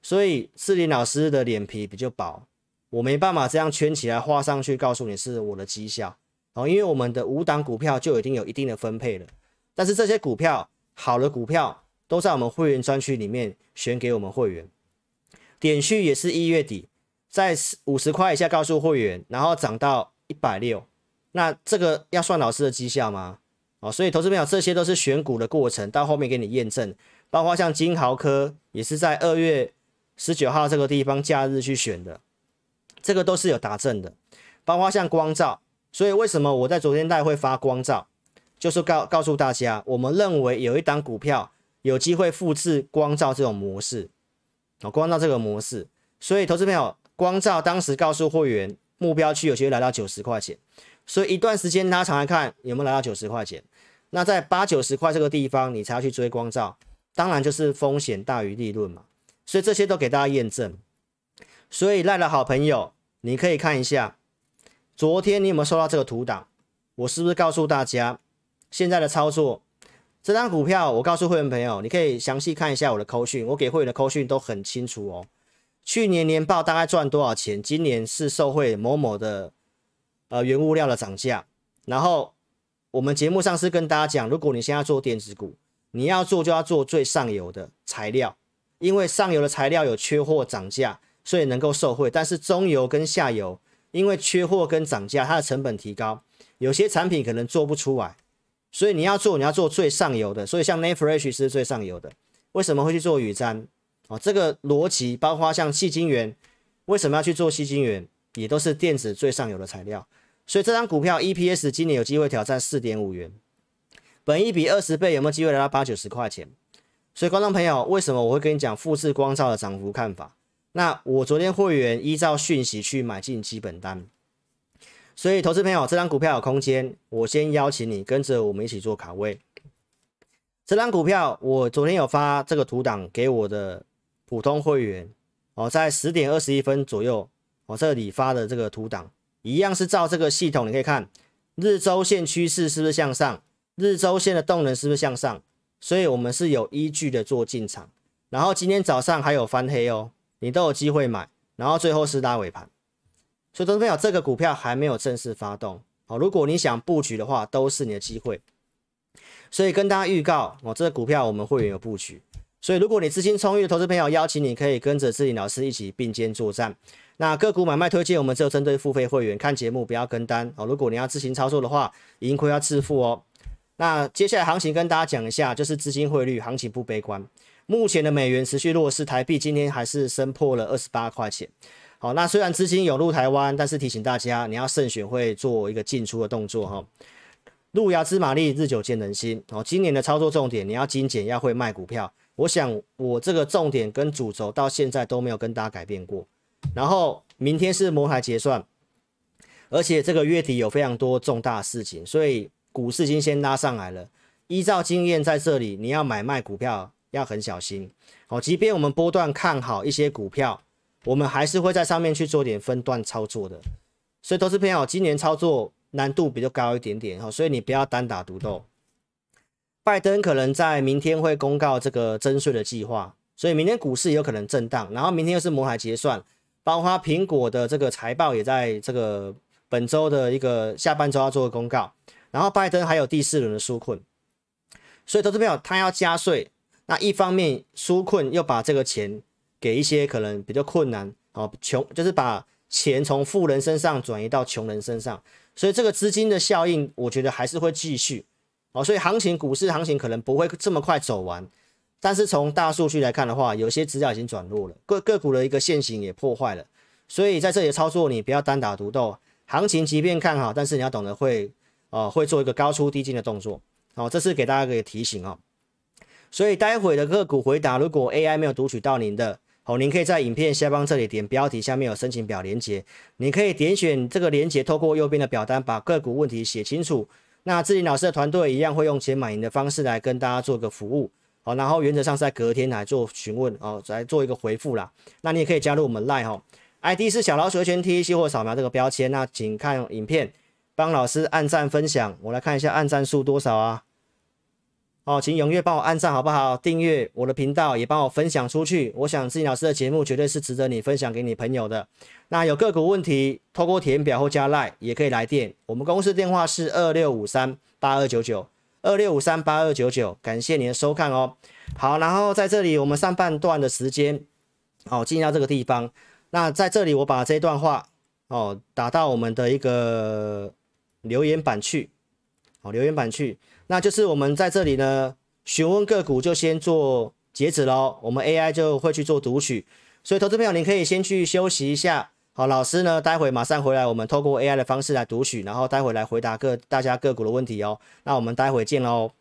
所以士林老师的脸皮比较薄，我没办法这样圈起来画上去，告诉你是我的绩效。哦，因为我们的五档股票就已经有一定的分配了，但是这些股票好的股票都在我们会员专区里面选给我们会员。点序也是一月底，在五十块以下告诉会员，然后涨到一百六十，那这个要算老师的绩效吗？哦，所以投资朋友，这些都是选股的过程，到后面给你验证，包括像金豪科也是在二月十九号这个地方假日去选的，这个都是有达证的，包括像光罩。所以为什么我在昨天带会发光罩，就是告告诉大家，我们认为有一档股票有机会复制光罩这种模式，哦，光罩这个模式。所以投资朋友，光罩当时告诉会员目标区有机会来到九十块钱，所以一段时间拉长来看有没有来到九十块钱，那在八九十块这个地方你才要去追光罩，当然就是风险大于利润嘛。所以这些都给大家验证。所以赖的好朋友，你可以看一下昨天你有没有收到这个图档，我是不是告诉大家现在的操作，这张股票我告诉会员朋友，你可以详细看一下我的扣讯，我给会员的扣讯都很清楚哦。去年年报大概赚多少钱，今年是受惠某某的呃原物料的涨价，然后我们节目上是跟大家讲，如果你现在做电子股，你要做就要做最上游的材料，因为上游的材料有缺货涨价，所以能够受惠，但是中游跟下游因为缺货跟涨价，它的成本提高，有些产品可能做不出来，所以你要做你要做最上游的，所以像 Netfresh 是最上游的，为什么会去做宇瞻？哦，这个逻辑包括像矽晶圆，为什么要去做矽晶圆，也都是电子最上游的材料。所以这张股票 E P S 今年有机会挑战 四点五元，本益比二十倍，有没有机会来到八九十块钱？所以观众朋友，为什么我会跟你讲复制光罩的涨幅看法？那我昨天会员依照讯息去买进基本单，所以投资朋友，这张股票有空间，我先邀请你跟着我们一起做卡位。这张股票我昨天有发这个图档给我的普通会员，哦，在十点二十一分左右，哦，这里发的这个图档一样是照这个系统，你可以看日周线趋势是不是向上，日周线的动能是不是向上，所以我们是有依据的做进场，然后今天早上还有翻黑哦，你都有机会买，然后最后是拉尾盘。所以投资朋友，这个股票还没有正式发动，哦，如果你想布局的话，都是你的机会。所以跟大家预告，哦，这个股票我们会员有布局，所以如果你资金充裕的投资朋友，邀请你可以跟着志霖老师一起并肩作战。那个股买卖推荐，我们只有针对付费会员，看节目不要跟单哦。如果你要自行操作的话，盈亏要自负哦。那接下来行情跟大家讲一下，就是资金汇率，行情不悲观。目前的美元持续弱势，台币今天还是升破了二十八块钱。好，那虽然资金涌入台湾，但是提醒大家，你要慎选会做一个进出的动作哈。路遥知马力，日久见人心。哦，今年的操作重点，你要精简，要会卖股票。我想我这个重点跟主轴到现在都没有跟大家改变过。然后明天是摩台结算，而且这个月底有非常多重大事情，所以股市已经先拉上来了。依照经验，在这里你要买卖股票要很小心。好，即便我们波段看好一些股票，我们还是会在上面去做点分段操作的。所以投资朋友，今年操作难度比较高一点点，所以你不要单打独斗。拜登可能在明天会公告这个增税的计划，所以明天股市也有可能震荡。然后明天又是摩台结算。包括苹果的这个财报也在这个本周的一个下半周要做的公告，然后拜登还有第四轮的纾困，所以投资朋友他要加税，那一方面纾困又把这个钱给一些可能比较困难哦，穷就是把钱从富人身上转移到穷人身上，所以这个资金的效应我觉得还是会继续哦，所以行情股市行情可能不会这么快走完。但是从大数据来看的话，有些资料已经转弱了，个个股的一个线型也破坏了，所以在这里的操作你不要单打独斗，行情即便看好，但是你要懂得会呃会做一个高出低进的动作，好、哦，这是给大家一个提醒哦。所以待会的个股回答，如果 A I 没有读取到您的，好、哦，您可以在影片下方这里点标题，下面有申请表连结，你可以点选这个连结，透过右边的表单把个股问题写清楚，那志霖老师的团队一样会用钱买赢的方式来跟大家做个服务。好，然后原则上是在隔天来做询问哦，来做一个回复啦。那你也可以加入我们 LINE 哦 ，I D 是小老鼠圈 T E C 或扫描这个标签。那请看影片，帮老师按赞分享。我来看一下按赞数多少啊？哦，请踊跃帮我按赞好不好？订阅我的频道，也帮我分享出去。我想志勤老师的节目绝对是值得你分享给你朋友的。那有个股问题，透过填表或加 LINE 也可以来电。我们公司电话是二六五三八二九九， 二六五三八二九九。感谢你的收看哦。好，然后在这里我们上半段的时间哦进到这个地方。那在这里我把这段话哦打到我们的一个留言板去，好、哦，留言板去。那就是我们在这里呢，询问个股就先做截止咯，我们 A I 就会去做读取，所以投资朋友您可以先去休息一下。好，老师呢，待会马上回来，我们透过 A I 的方式来读取，然后待会来回答各大家个股的问题哦。那我们待会见咯。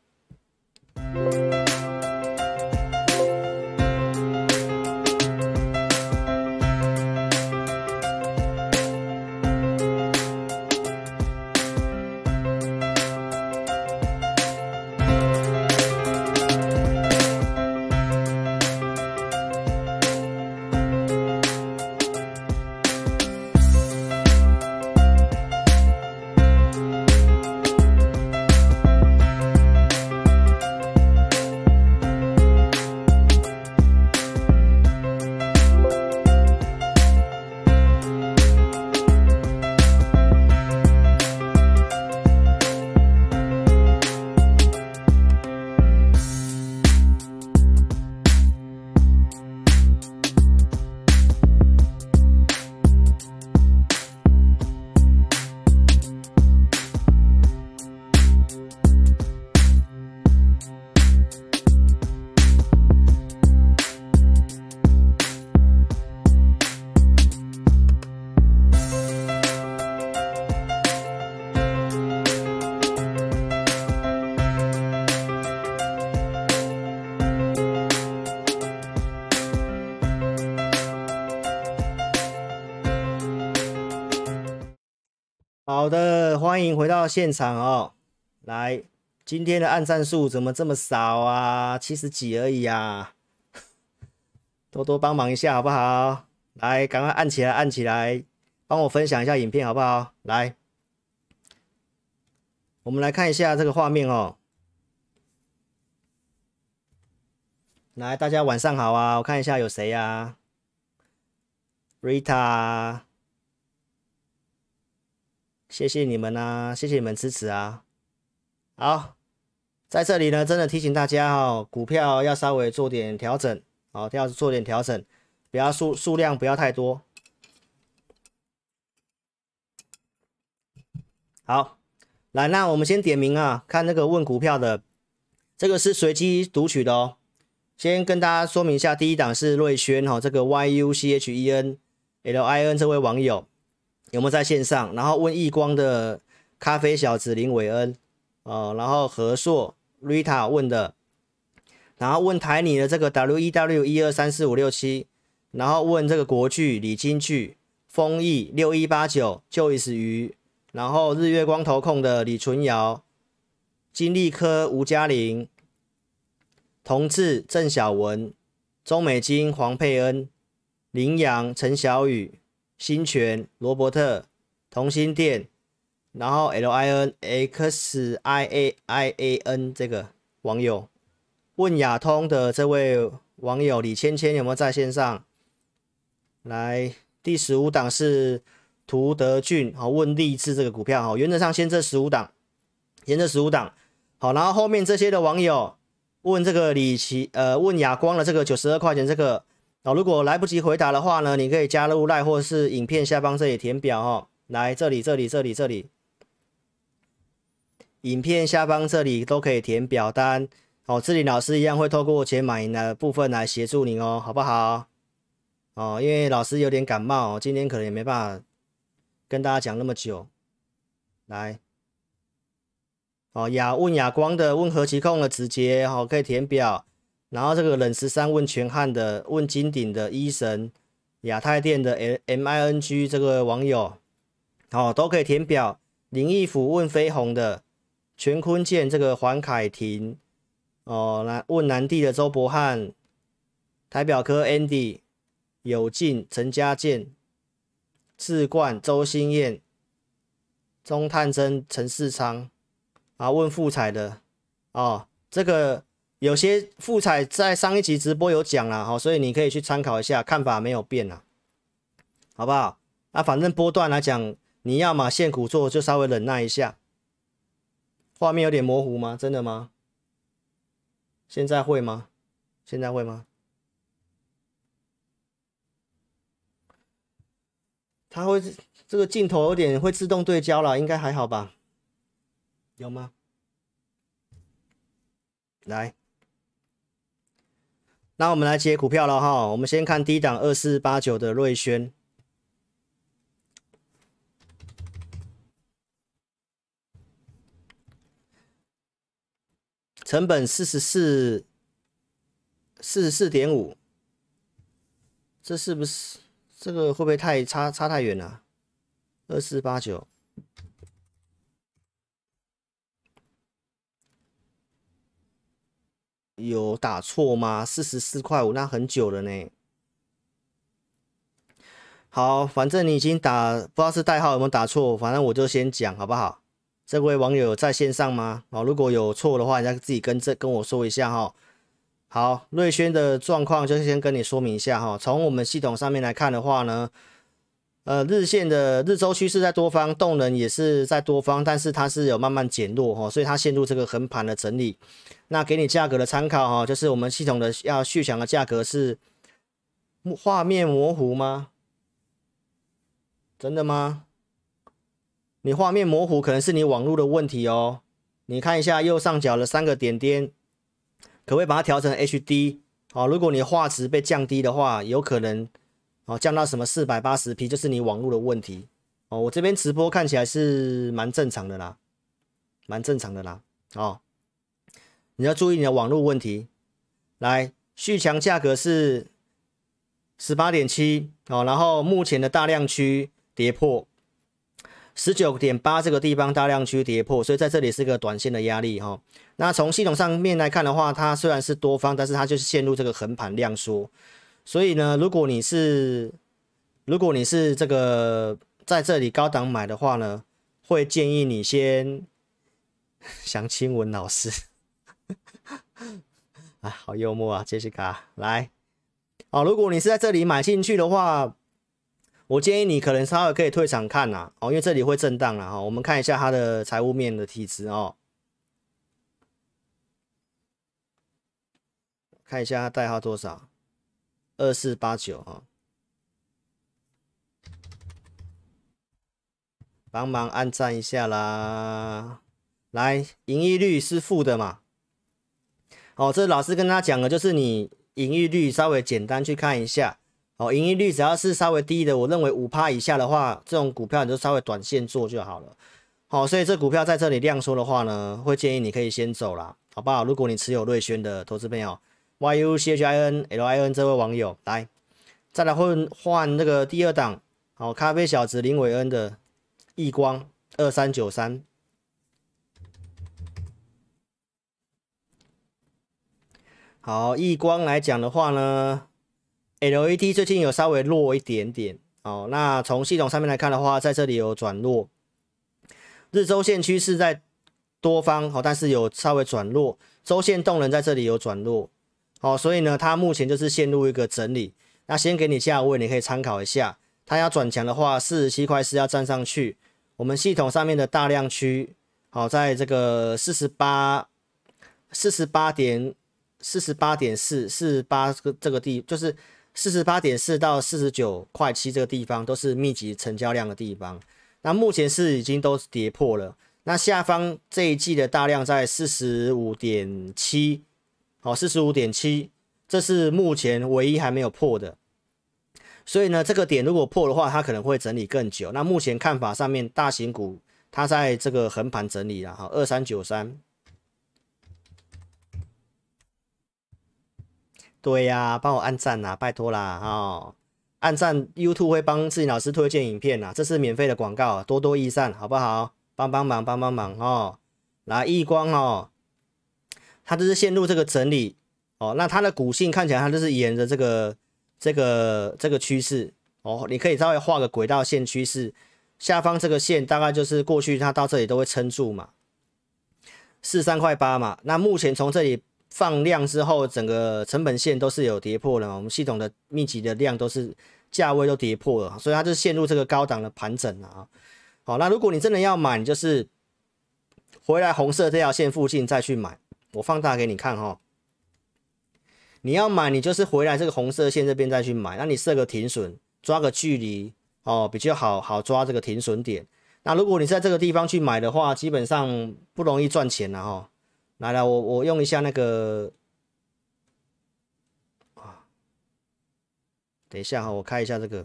好的，欢迎回到现场哦。来，今天的按赞数怎么这么少啊？七十几而已啊！多多帮忙一下好不好？来，赶快按起来，按起来，帮我分享一下影片好不好？来，我们来看一下这个画面哦。来，大家晚上好啊！我看一下有谁啊 ？Rita。谢谢你们啊，谢谢你们支持啊！好，在这里呢，真的提醒大家哦，股票要稍微做点调整，好、哦，要做点调整，不要数数量不要太多。好，来，那我们先点名啊，看那个问股票的，这个是随机读取的哦。先跟大家说明一下，第一档是瑞轩哈、哦，这个 Y U C H E N L I N 这位网友。有没有在线上？然后问易光的咖啡小子林伟恩哦，然后何硕 Rita 问的，然后问台泥的这个 W E W 一二三四五六七，然后问这个国巨李金巨丰益六一八九Joyce鱼，然后日月光投控的李纯尧、金利科吴嘉玲、同志郑晓文、中美金黄佩恩、林阳陈小雨。新泉、罗伯特、同心店，然后 L I N X I A I A N 这个网友问亚通的这位网友李芊芊有没有在线上？来，第十五档是涂德俊，好问励志这个股票，好，原则上先这十五档，先这十五档，好，然后后面这些的网友问这个李奇，呃，问亚光的这个九十二块钱这个。好、哦，如果来不及回答的话呢，你可以加入 LINE 或是影片下方这里填表哦。来，这里、这里、这里、这里，影片下方这里都可以填表单。哦，志玲老师一样会透过钱买的部分来协助你哦，好不好？哦，因为老师有点感冒、哦，今天可能也没办法跟大家讲那么久。来，哦，雅问雅光的，问何其控的直接哦，可以填表。然后这个冷十三问全汉的，问金鼎的医神，亚太电的 M I N G 这个网友，好、哦、都可以填表。林义府问飞鸿的，全坤健这个黄凯婷，哦来问南地的周伯翰，台表科 Andy 有进陈家健，智冠周新燕，中探针陈世昌，啊问富彩的，哦。这个有些富彩在上一期直播有讲了哈，所以你可以去参考一下，看法没有变啊，好不好？啊，反正波段来讲，你要嘛现股做就稍微忍耐一下。画面有点模糊吗？真的吗？现在会吗？现在会吗？它会这个镜头有点会自动对焦了，应该还好吧？有吗？来，那我们来接股票了哈。我们先看低档二四八九的瑞轩，成本四十四，四十四点五，这是不是？这个会不会太差差太远了啊？二四八九，有打错吗？四十四块五，那很久了呢。好，反正你已经打，不知道是代号有没有打错，反正我就先讲好不好？这位网友在线上吗？哦，如果有错的话，你再自己跟这跟我说一下哈。好，瑞轩的状况就先跟你说明一下哈。从我们系统上面来看的话呢，呃，日线的日周趋势在多方，动能也是在多方，但是它是有慢慢减弱哈，所以它陷入这个横盘的整理。那给你价格的参考哈，就是我们系统的要续想的价格是，画面模糊吗？真的吗？你画面模糊可能是你网络的问题哦。你看一下右上角的三个点点。可不可以把它调成 H D？ 哦，如果你画质被降低的话，有可能哦降到什么 四百八十P， 就是你网络的问题哦。我这边直播看起来是蛮正常的啦，蛮正常的啦哦。你要注意你的网络问题。来，续强价格是 十八点七 哦，然后目前的大量区跌破 十九点八 这个地方大量区跌破，所以在这里是个短线的压力哈。那从系统上面来看的话，它虽然是多方，但是它就是陷入这个横盘量缩。所以呢，如果你是如果你是这个在这里高档买的话呢，会建议你先想清文老师啊，好幽默啊，杰西卡来哦。如果你是在这里买进去的话，我建议你可能稍微可以退场看啦，哦，因为这里会震荡啦，哈，我们看一下它的财务面的体质哦，看一下它代号多少，二四八九啊，帮忙按赞一下啦，来，盈利率是负的嘛，哦，这老师跟他讲的就是你盈利率稍微简单去看一下。哦，盈利率只要是稍微低的，我认为 百分之五 以下的话，这种股票你就稍微短线做就好了。好，哦，所以这股票在这里量缩的话呢，会建议你可以先走啦，好不好？如果你持有瑞轩的投资朋友 ，Y U C H I N L I N 这位网友来，再来换换那个第二档，好，哦，咖啡小子林伟恩的易光二三九三，好，易光来讲的话呢。L E D 最近有稍微弱一点点哦，那从系统上面来看的话，在这里有转弱，日周线趋势在多方哦，但是有稍微转弱，周线动能在这里有转弱哦，所以呢，它目前就是陷入一个整理。那先给你价位，你可以参考一下，它要转强的话，四十七块四要站上去。我们系统上面的大量区好，哦，在这个四十八、四十八点、四十八点四、四十八这个这个地就是。四十八点四到四十九块七这个地方都是密集成交量的地方，那目前是已经都跌破了。那下方这一季的大量在四十五点七，好，四十五点七，这是目前唯一还没有破的。所以呢，这个点如果破的话，它可能会整理更久。那目前看法上面，大型股它在这个横盘整理了，好，二三九三。对呀，啊，帮我按赞啦，拜托啦哦！按赞 YouTube 会帮志颖老师推荐影片啦，这是免费的广告，多多益善，好不好？帮帮忙，帮帮忙哦！来，易光哦，它就是陷入这个整理哦，那它的股性看起来它就是沿着这个这个这个趋势哦，你可以稍微画个轨道线趋势，下方这个线大概就是过去它到这里都会撑住嘛。四十三块八嘛。那目前从这里放量之后，整个成本线都是有跌破了，我们系统的密集的量都是价位都跌破了，所以它就陷入这个高档的盘整了啊。好，那如果你真的要买，你就是回来红色这条线附近再去买。我放大给你看哈。你要买，你就是回来这个红色线这边再去买。那你设个停损，抓个距离哦，比较好好抓这个停损点。那如果你在这个地方去买的话，基本上不容易赚钱了哈。来来，我我用一下那个啊，等一下哈，我开一下这个，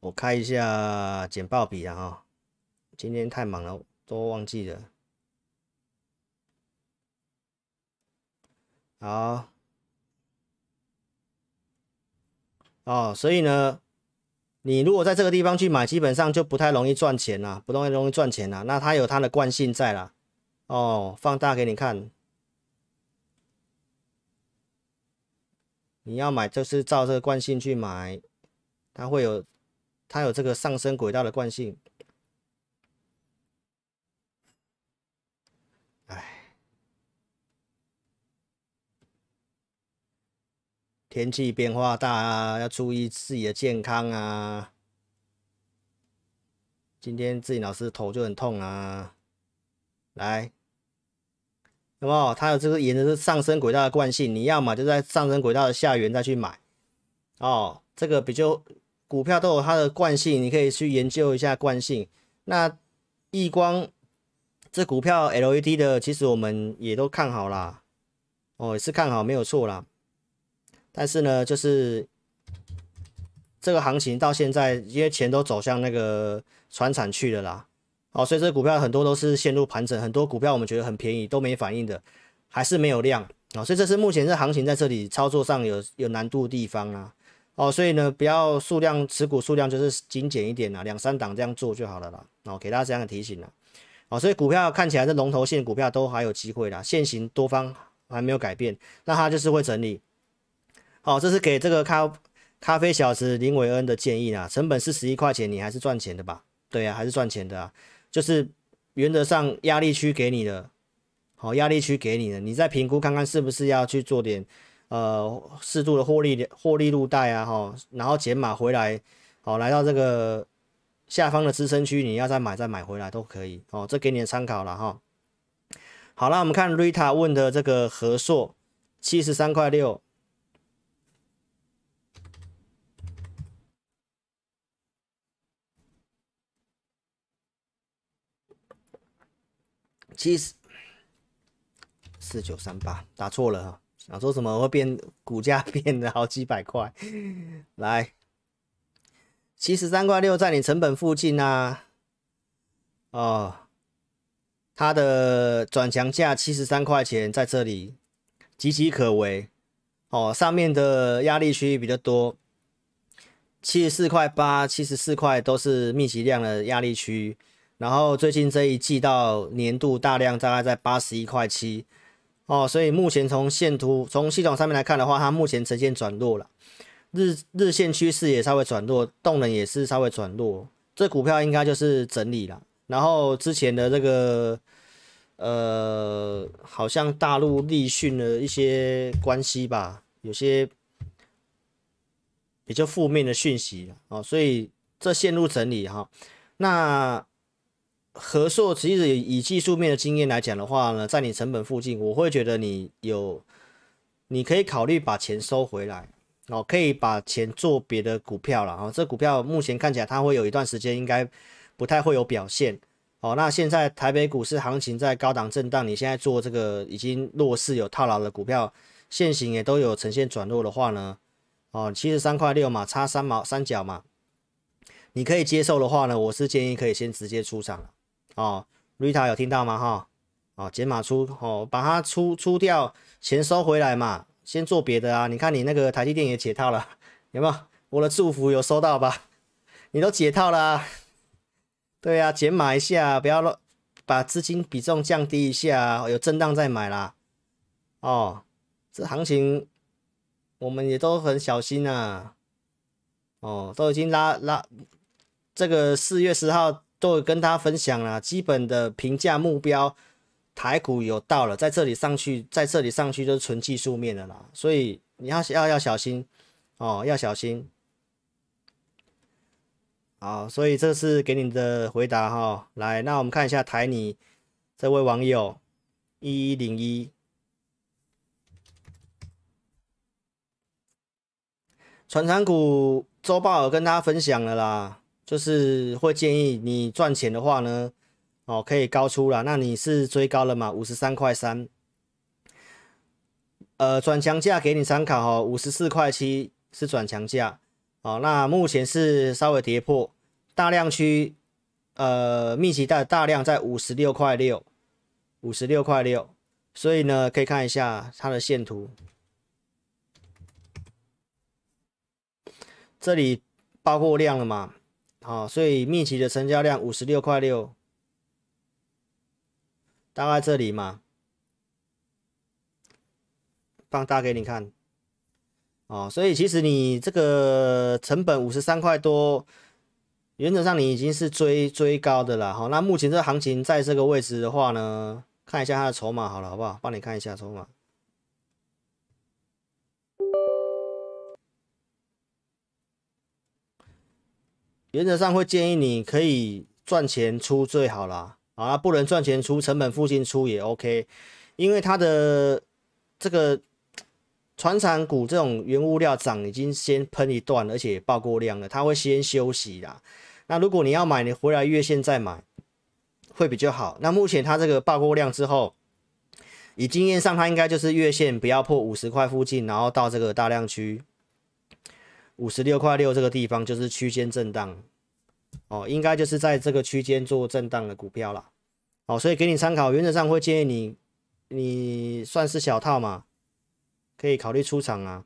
我开一下简报笔啊哈。今天太忙了，都忘记了。好，哦，所以呢，你如果在这个地方去买，基本上就不太容易赚钱啦，不太容易赚钱啦。那它有它的惯性在啦。哦，放大给你看。你要买就是照这个惯性去买，它会有，它有这个上升轨道的惯性。天气变化大啊，要注意自己的健康啊。今天自己老师头就很痛啊。来，有没有？它有这个沿着上升轨道的惯性，你要嘛就在上升轨道的下缘再去买。哦，这个比较股票都有它的惯性，你可以去研究一下惯性。那易光这股票 L E D 的，其实我们也都看好啦。哦，也是看好，没有错啦。但是呢，就是这个行情到现在，因为钱都走向那个传产去了啦，哦，所以这股票很多都是陷入盘整，很多股票我们觉得很便宜都没反应的，还是没有量哦，所以这是目前这行情在这里操作上有有难度的地方啦，哦，所以呢，不要数量持股数量就是精简一点啦，两三档这样做就好了啦，哦，给大家这样的提醒啦，哦，所以股票看起来这龙头线股票都还有机会啦，现行多方还没有改变，那它就是会整理。好，这是给这个咖咖啡小子林伟恩的建议啦。成本是十一块钱，你还是赚钱的吧？对啊，还是赚钱的啊。就是原则上压力区给你的，好，压力区给你的，你再评估看看是不是要去做点呃适度的获利获利入袋啊，哈，然后减码回来，好，来到这个下方的支撑区，你要再买再买回来都可以哦，这给你的参考了哈。好啦，我们看 Rita 问的这个和硕七十三块六。七十四九三八打错了哈，想说什么会变股价变得好几百块，来七十三块六在你成本附近啊，哦，它的转强价七十三块钱在这里岌岌可危哦，上面的压力区比较多，七十四块八、七十四块都是密集量的压力区。然后最近这一季到年度大量大概在八十一块七哦，所以目前从线图从系统上面来看的话，它目前呈现转弱了，日日线趋势也稍微转弱，动能也是稍微转弱，这股票应该就是整理了。然后之前的这个呃，好像大陆立讯的一些关系吧，有些比较负面的讯息哦，所以这陷入整理哈、哦，那。和硕其实以技术面的经验来讲的话呢，在你成本附近，我会觉得你有，你可以考虑把钱收回来哦，可以把钱做别的股票了啊、哦。这股票目前看起来它会有一段时间应该不太会有表现哦。那现在台北股市行情在高档震荡，你现在做这个已经弱势有套牢的股票，现行也都有呈现转弱的话呢，哦，七十三块六嘛，差三毛三角嘛，你可以接受的话呢，我是建议可以先直接出场了。哦 ，Rita 有听到吗？哈，哦，减码出哦，把它出出掉，钱收回来嘛，先做别的啊。你看你那个台积电也解套了，有没有？我的祝福有收到吧？你都解套了、啊，对啊，减码一下，不要乱，把资金比重降低一下，有震荡再买啦。哦，这行情我们也都很小心啊。哦，都已经拉拉，这个四月十号。都有跟他分享啦，基本的评价目标台股有到了，在这里上去，在这里上去就是纯技术面的啦，所以你要要要小心哦，要小心。好，所以这是给你的回答哈、哦。来，那我们看一下台泥这位网友一一零一，传产股周报有跟大家分享了啦，就是会建议你赚钱的话呢。哦，可以高出啦，那你是追高了嘛？ 五十三块三，呃，转强价给你参考哦， 五十四块七是转强价。哦，那目前是稍微跌破大量区，呃，密集的大量在五十六块六 五十六块六，所以呢，可以看一下它的线图，这里包括量了嘛？好、哦，所以密集的成交量五十六块六。大概这里嘛，放大给你看哦。所以其实你这个成本五十三块多，原则上你已经是追追高的啦。好、哦，那目前这行情在这个位置的话呢，看一下它的筹码好了，好不好？帮你看一下筹码。原则上会建议你可以赚钱出最好啦。啊，不能赚钱出，成本附近出也 OK， 因为它的这个传产股这种原物料涨已经先喷一段，而且爆过量了，它会先休息啦。那如果你要买，你回来月线再买会比较好。那目前它这个爆过量之后，以经验上它应该就是月线不要破五十块附近，然后到这个大量区五十六块六这个地方就是区间震荡。哦，应该就是在这个区间做震荡的股票啦。哦，所以给你参考，原则上会建议你，你算是小套嘛，可以考虑出场啊。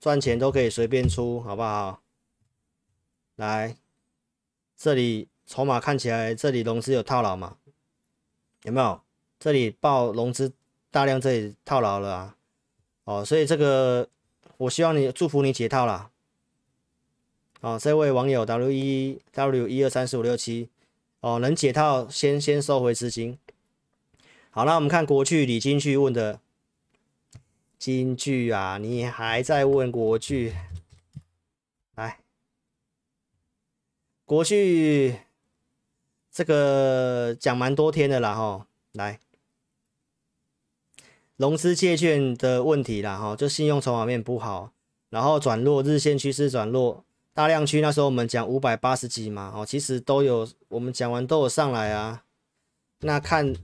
赚钱都可以随便出，好不好？来，这里筹码看起来，这里融资有套牢嘛？有没有？这里爆融资大量，这里套牢了啊。哦，所以这个。我希望你祝福你解套啦。哦，这位网友 W 一 W 一二三四五六七哦，能解套先先收回资金。好，那我们看国巨李金巨问的金巨啊，你还在问国巨？来，国巨这个讲蛮多天的啦哈，来。融资借券的问题啦，哈，就信用筹码面不好，然后转弱，日线趋势转弱，大量区那时候我们讲五百八十几嘛，哦，其实都有，我们讲完都有上来啊，那看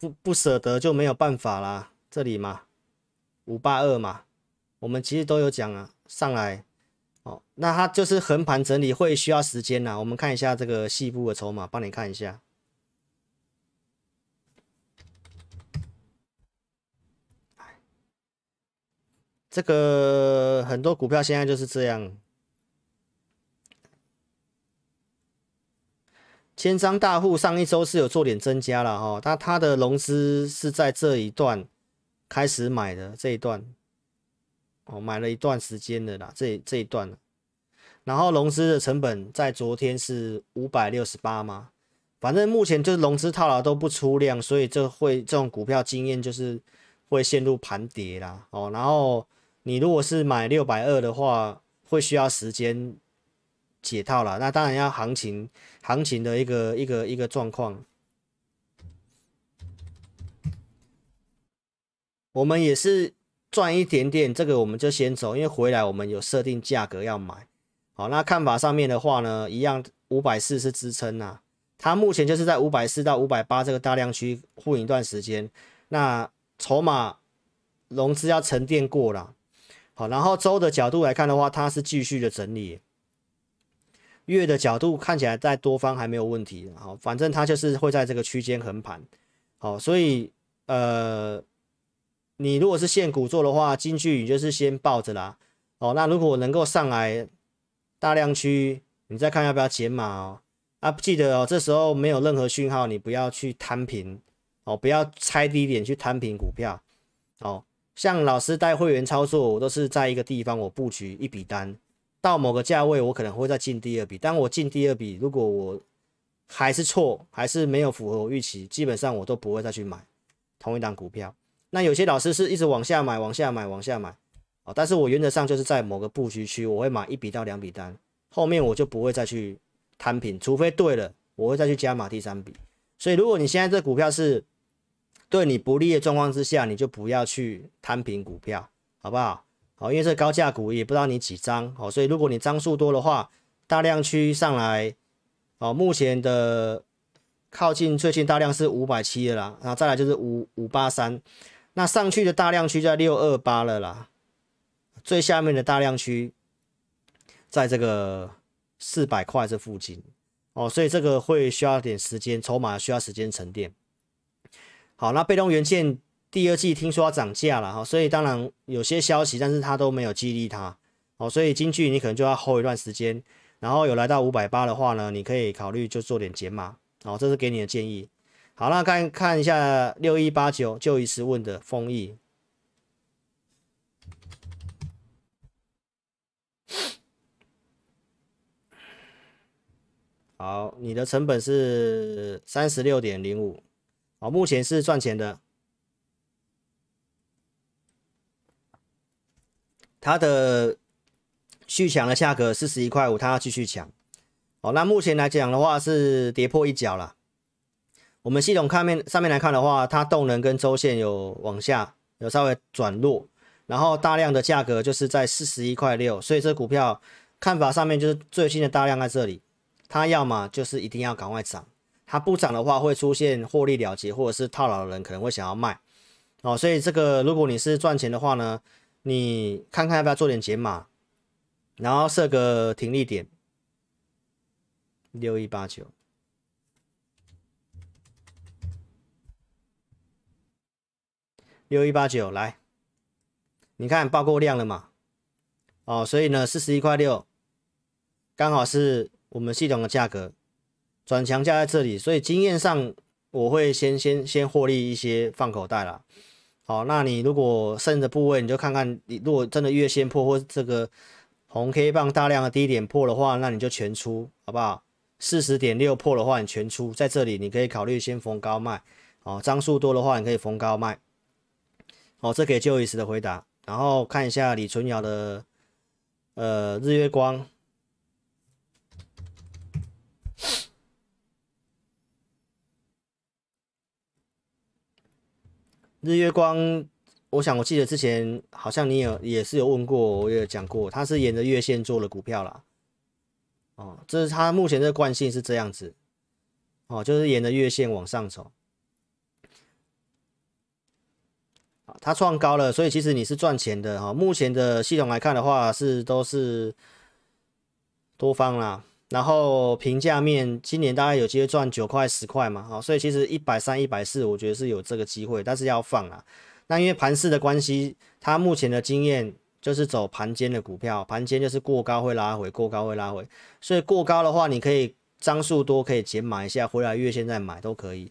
不不舍得就没有办法啦，这里嘛，五八二嘛，我们其实都有讲啊，上来，哦，那它就是横盘整理会需要时间啦，我们看一下这个细部的筹码，帮你看一下。这个很多股票现在就是这样，千张大户上一周是有做点增加了哈，那它的融资是在这一段开始买的这一段，哦，买了一段时间的啦，这这一段，然后融资的成本在昨天是五百六十八嘛，反正目前就是融资套牢都不出量，所以这会这种股票经验就是会陷入盘跌啦，哦，然后。你如果是买六百二的话，会需要时间解套啦。那当然要行情行情的一个一个一个状况。我们也是赚一点点，这个我们就先走，因为回来我们有设定价格要买。好，那看法上面的话呢，一样五百四是支撑啊，它目前就是在五百四到五百八这个大量区混一段时间。那筹码融资要沉淀过啦。好，然后周的角度来看的话，它是继续的整理。月的角度看起来在多方还没有问题，好，反正它就是会在这个区间横盘。好，所以呃，你如果是现股做的话，金句你就是先抱着啦。哦，那如果能够上来大量区，你再看要不要减码哦。啊，记得哦，这时候没有任何讯号，你不要去摊平哦，不要猜低点去摊平股票哦。像老师带会员操作，我都是在一个地方我布局一笔单，到某个价位我可能会再进第二笔。当我进第二笔，如果我还是错，还是没有符合我预期，基本上我都不会再去买同一档股票。那有些老师是一直往下买，往下买，往下买，哦，但是我原则上就是在某个布局区，我会买一笔到两笔单，后面我就不会再去摊平，除非对了，我会再去加码第三笔。所以如果你现在这股票是对你不利的状况之下，你就不要去摊平股票，好不好？好，因为这高价股也不知道你几张，好，所以如果你张数多的话，大量区上来，哦，目前的靠近最近大量是五百七的啦，然后再来就是五五八三，那上去的大量区在六二八了啦，最下面的大量区在这个四百块这附近，哦，所以这个会需要点时间，筹码需要时间沉淀。好，那被动元件第二季听说要涨价了哈，所以当然有些消息，但是它都没有激励它，哦，所以金句你可能就要 hold 一段时间，然后有来到五百八的话呢，你可以考虑就做点减码，哦，这是给你的建议。好，那看看一下六一八九就一时问的丰益，好，你的成本是 三十六点零五。好，目前是赚钱的，它的续强的价格四十一块五，它要继续强。好，那目前来讲的话是跌破一角了。我们系统看面上面来看的话，它动能跟周线有往下，有稍微转弱，然后大量的价格就是在四十一块六，所以这股票看法上面就是最新的大量在这里，它要么就是一定要赶快涨。它不涨的话，会出现获利了结，或者是套牢的人可能会想要卖，哦，所以这个如果你是赚钱的话呢，你看看要不要做点减码，然后设个停利点六一八九。六一八九来，你看爆过量了嘛？哦，所以呢四十一块六刚好是我们系统的价格。转强价在这里，所以经验上我会先先先获利一些放口袋啦。好，那你如果剩的部位，你就看看，你如果真的月线破或这个红 K 棒大量的低点破的话，那你就全出，好不好？ 四十点六 破的话，你全出，在这里你可以考虑先逢高卖。哦，张数多的话，你可以逢高卖。哦，这给就一时的回答。然后看一下李纯尧的呃日月光。日月光，我想我记得之前好像你有也是有问过，我也有讲过，它是沿着月线做的股票啦。哦，这是它目前的惯性是这样子，哦，就是沿着月线往上走。它创高了，所以其实你是赚钱的哈，哦。目前的系统来看的话是都是多方啦，然后评价面今年大概有机会赚九块十块嘛，好，所以其实一百三、一百四，我觉得是有这个机会，但是要放啦。那因为盘势的关系，它目前的经验就是走盘间的股票，盘间就是过高会拉回，过高会拉回，所以过高的话，你可以张数多可以减码一下，回来月线再买都可以。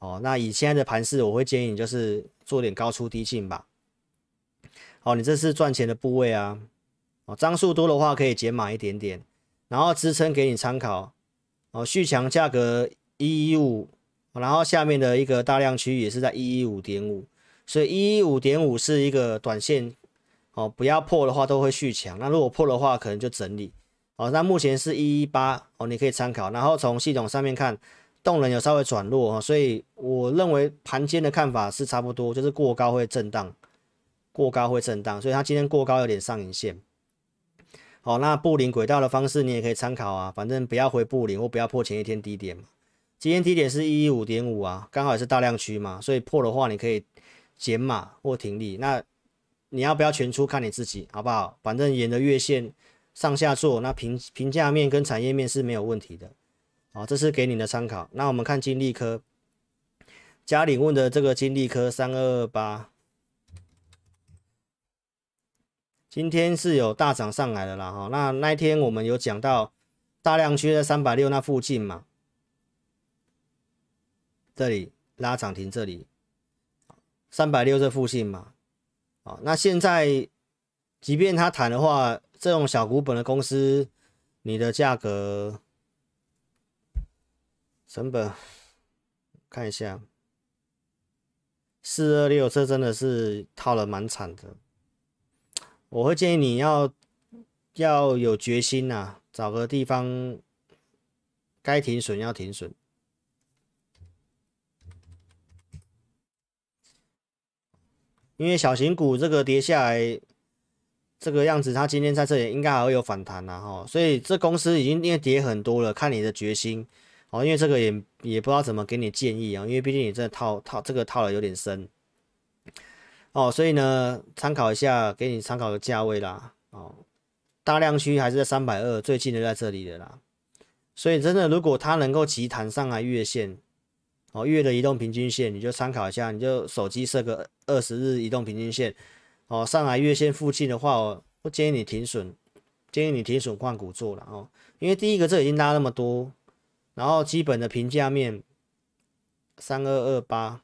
哦，那以现在的盘势，我会建议你就是做点高出低进吧。好，你这是赚钱的部位啊，哦，张数多的话可以减码一点点。然后支撑给你参考，哦，续强价格一一五，然后下面的一个大量区也是在 一一五点五， 所以 一一五点五 是一个短线，哦，不要破的话都会续强，那如果破的话可能就整理，哦，那目前是一一八，哦，你可以参考，然后从系统上面看，动能有稍微转弱，哦，所以我认为盘间的看法是差不多，就是过高会震荡，过高会震荡，所以它今天过高有点上影线。好，那布林轨道的方式你也可以参考啊，反正不要回布林或不要破前一天低点嘛。今天低点是 一一五点五 啊，刚好也是大量区嘛，所以破的话你可以减码或停利。那你要不要全出看你自己，好不好？反正沿着月线上下做，那评评价面跟产业面是没有问题的。好，这是给你的参考。那我们看金利科，嘉玲问的这个金利科三二二八。今天是有大涨上来的啦哈，那那一天我们有讲到大量区在三百六十那附近嘛，这里拉涨停这里三百六十这附近嘛，好，那现在即便它谈的话，这种小股本的公司，你的价格成本看一下，四二六这真的是套了蛮惨的。我会建议你要要有决心呐、啊，找个地方该停损要停损。因为小型股这个跌下来这个样子，它今天在这里应该还会有反弹啦哈，所以这公司已经因为跌很多了，看你的决心哦。因为这个也也不知道怎么给你建议啊，因为毕竟你真的套套这个套的有点深哦，所以呢参考一下，给你参考个价位啦哦。大量区还是在三百二十，最近的在这里的啦，所以真的如果它能够急弹上来月线。哦，月的移动平均线你就参考一下，你就手机设个二十日移动平均线。哦，上来月线附近的话，我不建议你停损，建议你停损换股做了哦。因为第一个这已经拉那么多，然后基本的评价面三二二八，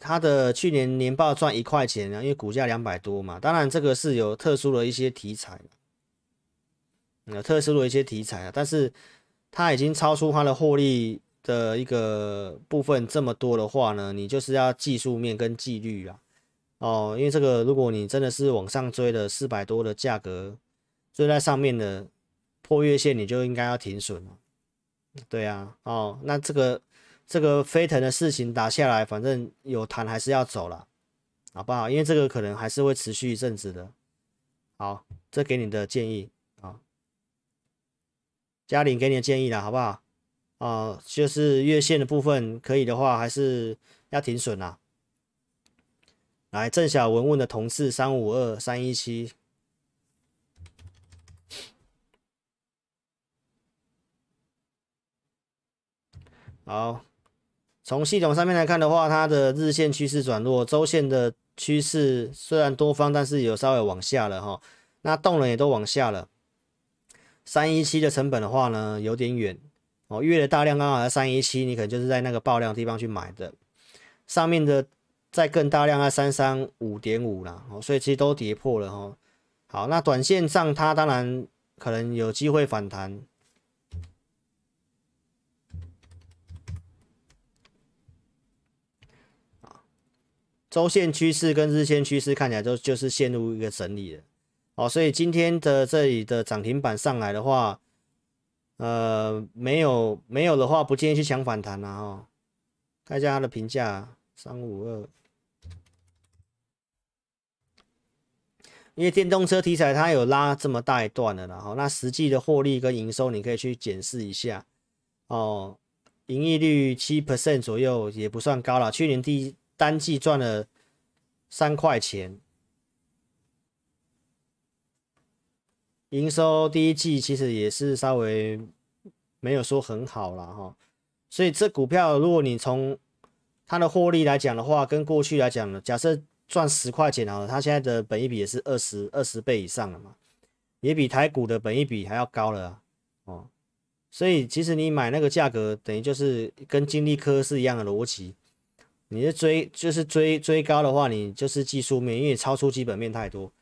它的去年年报赚一块钱啊，因为股价两百多嘛。当然这个是有特殊的一些题材。有特殊的一些题材啊，但是它已经超出它的获利的一个部分这么多的话呢，你就是要技术面跟纪律啦。哦，因为这个如果你真的是往上追的四百多的价格追在上面的破月线，你就应该要停损了。对啊，哦，那这个这个飞腾的事情打下来，反正有谈还是要走啦，好不好？因为这个可能还是会持续一阵子的。好，这给你的建议。嘉玲给你的建议啦，好不好？啊，就是月线的部分，可以的话还是要停损啦。来，郑小文问的同事三五二三一七，好，从系统上面来看的话，它的日线趋势转弱，周线的趋势虽然多方，但是有稍微往下了哈，那动能也都往下了。三一七的成本的话呢，有点远哦。月的大量刚好在三一七，你可能就是在那个爆量地方去买的。上面的再更大量在 三三五点五 啦，哦，所以其实都跌破了哦。好，那短线上它当然可能有机会反弹。周线趋势跟日线趋势看起来就就是陷入一个整理了。哦，所以今天的这里的涨停板上来的话，呃，没有没有的话，不建议去抢反弹啦哦。看一下它的评价三五二，因为电动车题材它有拉这么大一段了啦，然后那实际的获利跟营收你可以去检视一下哦，盈利率 百分之七 左右也不算高啦，去年第单季赚了三块钱。营收第一季其实也是稍微没有说很好啦哈，所以这股票如果你从它的获利来讲的话，跟过去来讲呢，假设赚十块钱好了，它现在的本益比也是二十二十倍以上了嘛，也比台股的本益比还要高了啊哦，所以其实你买那个价格，等于就是跟金利科是一样的逻辑，你是追就是追追高的话，你就是技术面，因为超出基本面太多。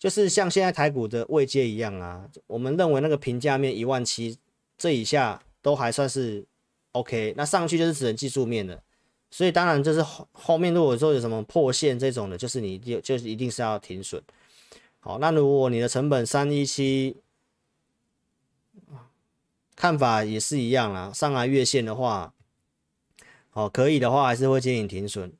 就是像现在台股的位阶一样啊，我们认为那个评价面一万七这以下都还算是 OK， 那上去就是只能技术面的，所以当然就是后后面如果说有什么破线这种的，就是你就是一定是要停损。好，那如果你的成本三一七，看法也是一样啦，上来月线的话，哦可以的话还是会建议你停损。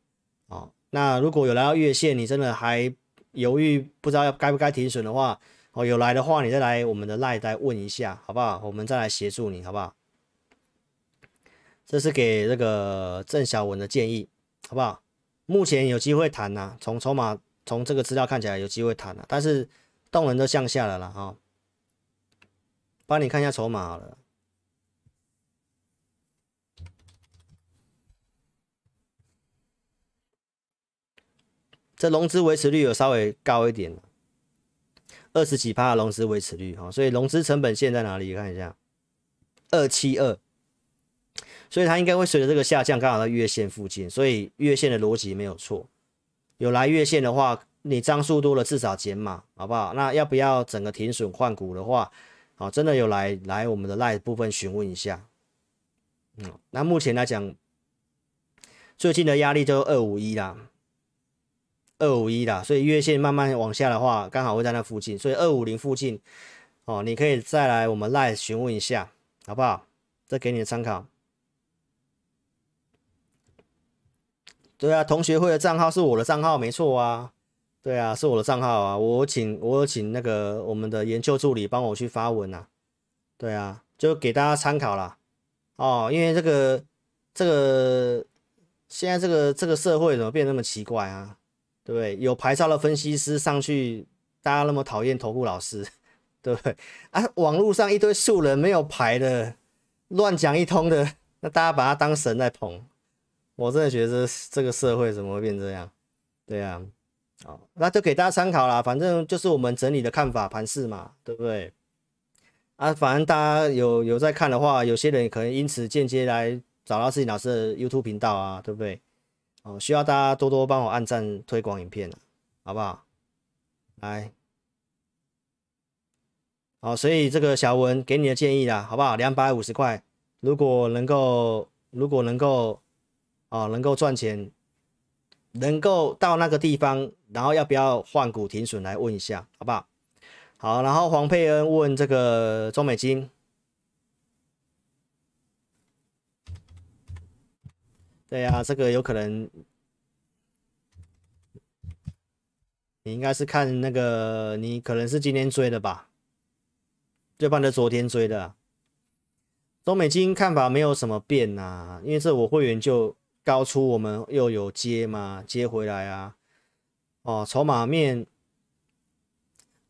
哦，那如果有来到月线，你真的还犹豫不知道该不该停损的话，哦，有来的话你再来我们的 LINE 来问一下，好不好？我们再来协助你，好不好？这是给这个郑小文的建议，好不好？目前有机会谈啊，从筹码从这个资料看起来有机会谈啊，但是动能都向下了啦哈。帮你看一下筹码好了。这融资维持率有稍微高一点了，二十几%的融资维持率哈，所以融资成本线在哪里？看一下，二七二，所以它应该会随着这个下降，刚好在月线附近，所以月线的逻辑没有错。有来月线的话，你张数多了至少减码，好不好？那要不要整个停损换股的话，好、哦，真的有来来我们的 LINE 部分询问一下。嗯，那目前来讲，最近的压力就二五一啦，二五一啦，所以月线慢慢往下的话，刚好会在那附近，所以二五零附近，哦，你可以再来我们 LINE 询问一下，好不好？这给你的参考。对啊，同学会的账号是我的账号，没错啊。对啊，是我的账号啊。我请我请那个我们的研究助理帮我去发文啊。对啊，就给大家参考啦。哦，因为这个这个现在这个这个社会怎么变得那么奇怪啊？对不对？有牌照的分析师上去，大家那么讨厌投顾老师，对不对？啊，网络上一堆素人没有牌的，乱讲一通的，那大家把他当神在捧。我真的觉得这个社会怎么会变这样？对啊，好，那就给大家参考啦。反正就是我们整理的看法盘势嘛，对不对？啊，反正大家有有在看的话，有些人可能因此间接来找到志勤老师的 YouTube 频道啊，对不对？哦，需要大家多多帮我按赞推广影片，好不好？来，好，所以这个小文给你的建议啦，好不好？两百五十块，如果能够，如果能够。哦，能够赚钱，能够到那个地方，然后要不要换股停损来问一下，好不好？好，然后黄佩恩问这个中美金，对啊，这个有可能，你应该是看那个，你可能是今天追的吧，对半的昨天追的、啊，中美金看法没有什么变啊，因为这我会员就。高出我们又有接嘛，接回来啊！哦，筹码面，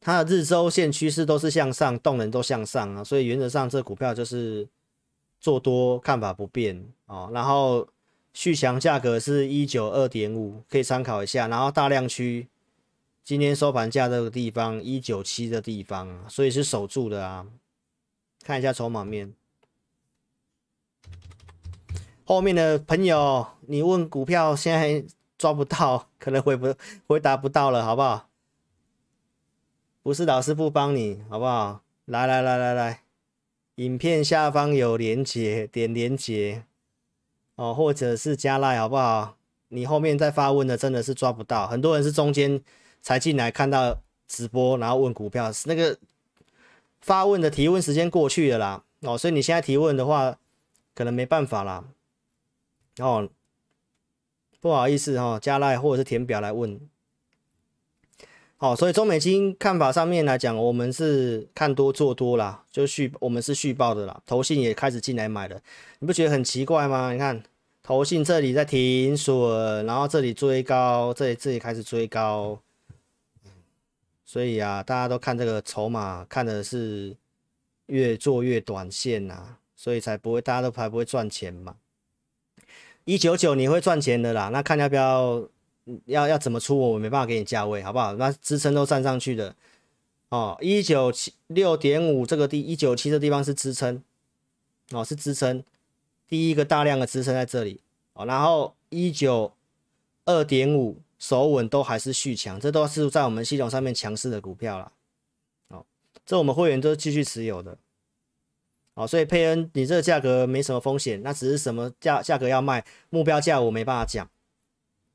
它的日周线趋势都是向上，动能都向上啊，所以原则上这股票就是做多，看法不变哦。然后续强价格是 一九二点五， 可以参考一下。然后大量区今天收盘价这个地方一九七的地方、啊，所以是守住的啊。看一下筹码面。后面的朋友，你问股票现在抓不到，可能回不回答不到了，好不好？不是老师不帮你，好不好？来来来来来，影片下方有连结，点连结哦，或者是加 LINE， 好不好？你后面再发问的真的是抓不到，很多人是中间才进来看到直播，然后问股票，那个发问的提问时间过去了啦哦，所以你现在提问的话，可能没办法啦。哦，不好意思哦，加LINE或者是填表来问。好、哦，所以中美金看法上面来讲，我们是看多做多啦，就续我们是续报的啦。投信也开始进来买了，你不觉得很奇怪吗？你看投信这里在停损，然后这里追高，这里这里开始追高，所以啊，大家都看这个筹码，看的是越做越短线啊，所以才不会大家都还不会赚钱嘛。一九九你会赚钱的啦，那看要不要要要怎么出，我没办法给你价位，好不好？那支撑都站上去的哦， 一九七六点五 这个地一九七这地方是支撑哦，是支撑，第一个大量的支撑在这里哦，然后 一九二点五 手稳都还是续强，这都是在我们系统上面强势的股票啦哦，这我们会员都继续持有的。哦，所以佩恩，你这个价格没什么风险，那只是什么价价格要卖，目标价我没办法讲。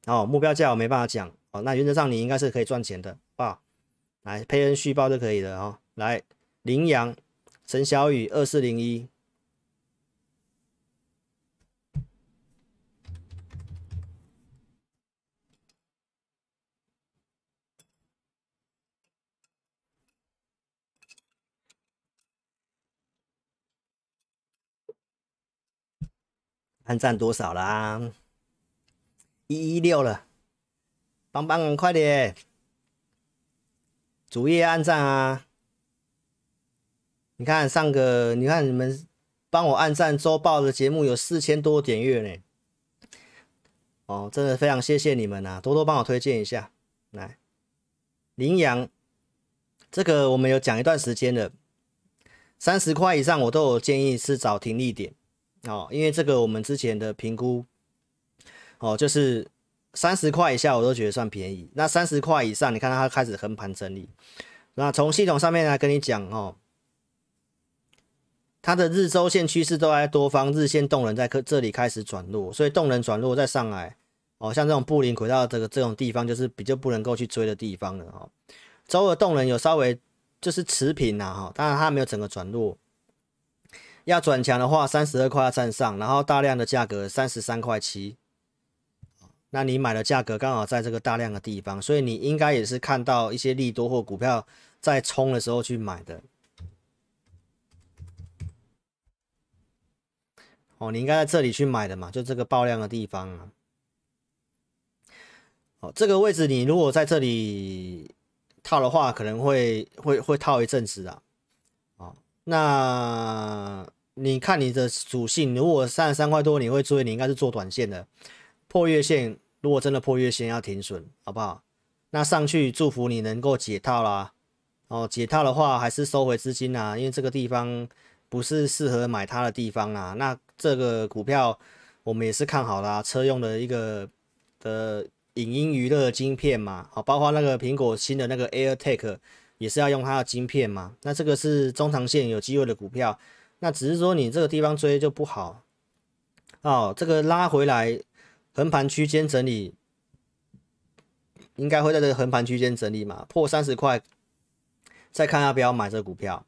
哦，目标价我没办法讲。哦，那原则上你应该是可以赚钱的，好，来，佩恩续报就可以了哦。来，羚羊，陈小雨二四零一，按赞多少啦？一一六了，帮帮忙，快点！主页按赞啊！你看上个，你看你们帮我按赞周报的节目有四千多点阅呢。哦，真的非常谢谢你们啊！多多帮我推荐一下。来，羚羊，这个我们有讲一段时间了，三十块以上我都有建议是找停利点。哦，因为这个我们之前的评估，哦，就是三十块以下我都觉得算便宜。那三十块以上，你看它开始横盘整理。那从系统上面来跟你讲哦，它的日周线趋势都在多方，日线动能在这里开始转弱，所以动能转弱再上来哦，像这种布林轨道这个这种地方就是比较不能够去追的地方了哦。周二动能有稍微就是持平啦、啊、哈，当然它没有整个转弱。要转强的话， 三十二块要站上，然后大量的价格三十三块七，那你买的价格刚好在这个大量的地方，所以你应该也是看到一些利多或股票在冲的时候去买的。哦，你应该在这里去买的嘛，就这个爆量的地方啊。哦，这个位置你如果在这里套的话，可能会会会套一阵子啊。那你看你的属性，如果三十三块多你会追，你应该是做短线的。破月线，如果真的破月线要停损，好不好？那上去祝福你能够解套啦。哦，解套的话还是收回资金啊，因为这个地方不是适合买它的地方啊。那这个股票我们也是看好啦、啊，车用的一个的影音娱乐晶片嘛，好，包括那个苹果新的那个 AirTag。也是要用它的晶片嘛，那这个是中长线有机会的股票，那只是说你这个地方追就不好哦。这个拉回来横盘区间整理，应该会在这个横盘区间整理嘛，破三十块再看要不要买这个股票，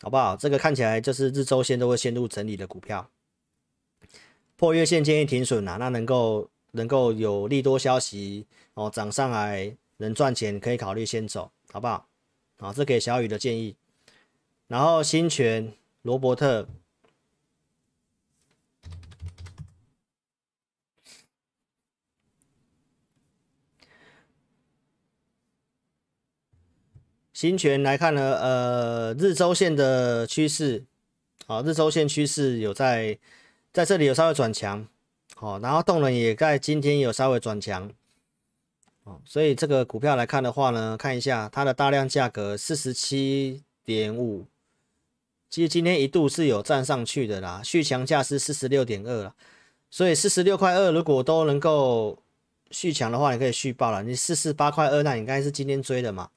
好不好？这个看起来就是日周线都会陷入整理的股票，破月线建议停损啊，那能够能够有利多消息哦，涨上来能赚钱可以考虑先走，好不好？好，这给小雨的建议。然后新泉、罗伯特，新泉来看呢，呃，日周线的趋势，好，日周线趋势有在在这里有稍微转强，好，然后动能也在今天有稍微转强。所以这个股票来看的话呢，看一下它的大量价格 四十七点五， 其实今天一度是有站上去的啦，续强价是 四十六点二 啦，所以四十六块二如果都能够续强的话，你可以续报了。你四十八块二那你应该是今天追的嘛，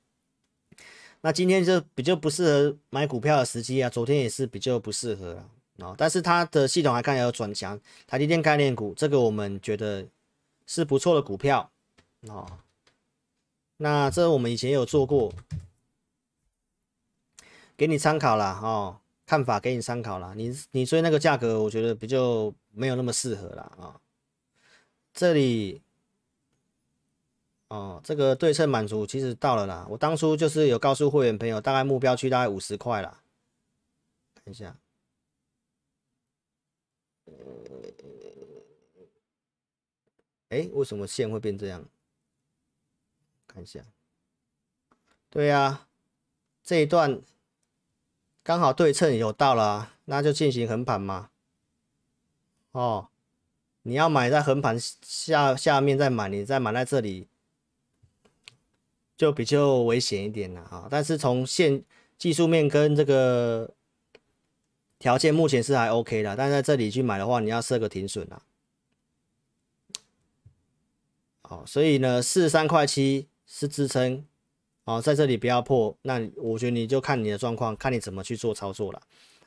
那今天就比较不适合买股票的时机啊，昨天也是比较不适合啦、哦、但是它的系统来看也有转强，台积电概念股这个我们觉得是不错的股票哦，那这我们以前有做过，给你参考啦哦，看法给你参考啦。你你追那个价格，我觉得比较没有那么适合啦啊、哦。这里哦，这个对称满足其实到了啦。我当初就是有告诉会员朋友，大概目标区大概五十块啦。看一下，哎，为什么线会变这样？看一下，对呀、啊，这一段刚好对称有到了、啊，那就进行横盘嘛。哦，你要买在横盘下下面再买，你再买在这里就比较危险一点了啊。但是从线技术面跟这个条件目前是还 OK 的，但在这里去买的话，你要设个停损啊。哦、所以呢，四十三块七是支撑，哦，在这里不要破，那我觉得你就看你的状况，看你怎么去做操作了。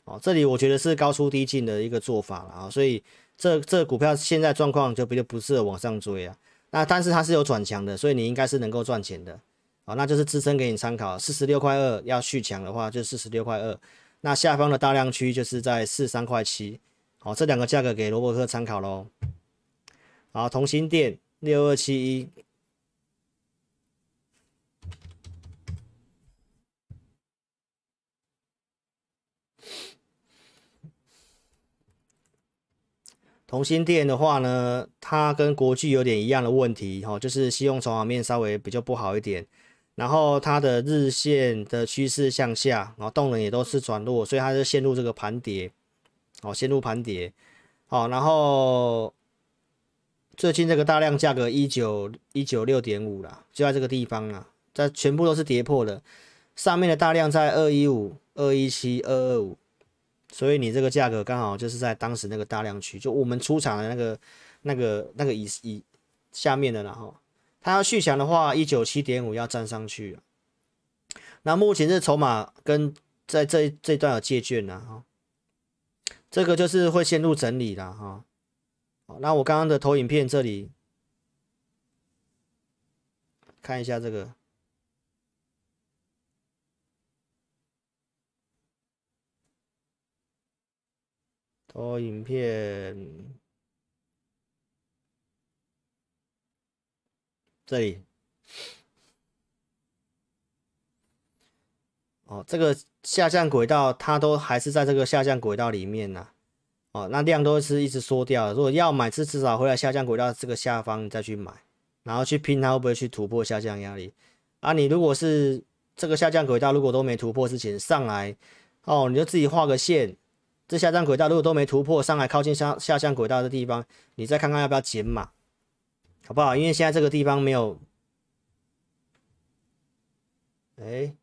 哦，这里我觉得是高出低进的一个做法了啊、哦，所以这这股票现在状况就比较不适合往上追啊。那但是它是有转强的，所以你应该是能够赚钱的。哦，那就是支撑给你参考，四十六块二要续强的话就四十六块二，那下方的大量区就是在四十三块七。好，这两个价格给罗伯特参考喽。好，同心店。六二七一，同心店的话呢，它跟国巨有点一样的问题哦，就是信用筹码面稍微比较不好一点，然后它的日线的趋势向下，然后动能也都是转弱，所以它就陷入这个盘跌，哦，陷入盘跌，哦，然后。最近这个大量价格一九一九六点五啦，就在这个地方啦，在全部都是跌破的。上面的大量在二一五、二一七、二二五，所以你这个价格刚好就是在当时那个大量区，就我们出场的那个、那个、那个以以下面的啦哈。它要续强的话 ，一百九十七点五 要站上去。那目前这筹码跟在这这段有借券啦哈，这个就是会陷入整理啦哈。好，那我刚刚的投影片这里看一下这个。 哦，影片这里，哦，这个下降轨道它都还是在这个下降轨道里面呢、啊，哦，那量都是一直缩掉的。如果要买，是至少回来下降轨道这个下方你再去买，然后去拼它会不会去突破下降压力啊？你如果是这个下降轨道如果都没突破之前上来，哦，你就自己画个线。 这下降轨道如果都没突破，上来靠近下下降轨道的地方，你再看看要不要减码，好不好？因为现在这个地方没有，哎，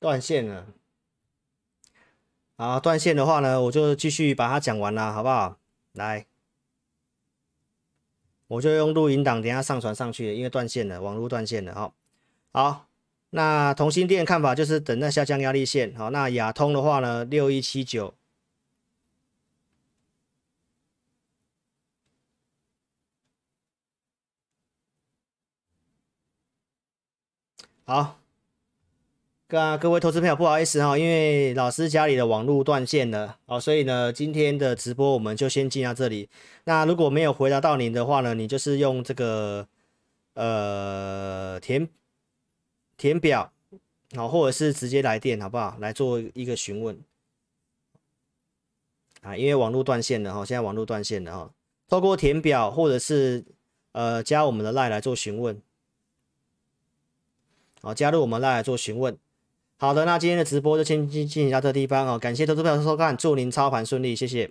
断线了，啊，断线的话呢，我就继续把它讲完了，好不好？来，我就用录音档，等一下上传上去，因为断线了，网络断线了，哈。好，那同心店看法就是等那下降压力线，好，那亚通的话呢， 六一七九。 好。 啊，各位投资朋友，不好意思哈，因为老师家里的网络断线了哦，所以呢，今天的直播我们就先进到这里。那如果没有回答到您的话呢，你就是用这个呃填填表，好、哦，或者是直接来电，好不好？来做一个询问啊，因为网络断线了哈、哦，现在网络断线了哈、哦，透过填表或者是呃加我们的 LINE 来做询问，好、哦，加入我们 LINE 来做询问。 好的，那今天的直播就先进行到这地方哦，感谢投资朋友收看，祝您操盘顺利，谢谢。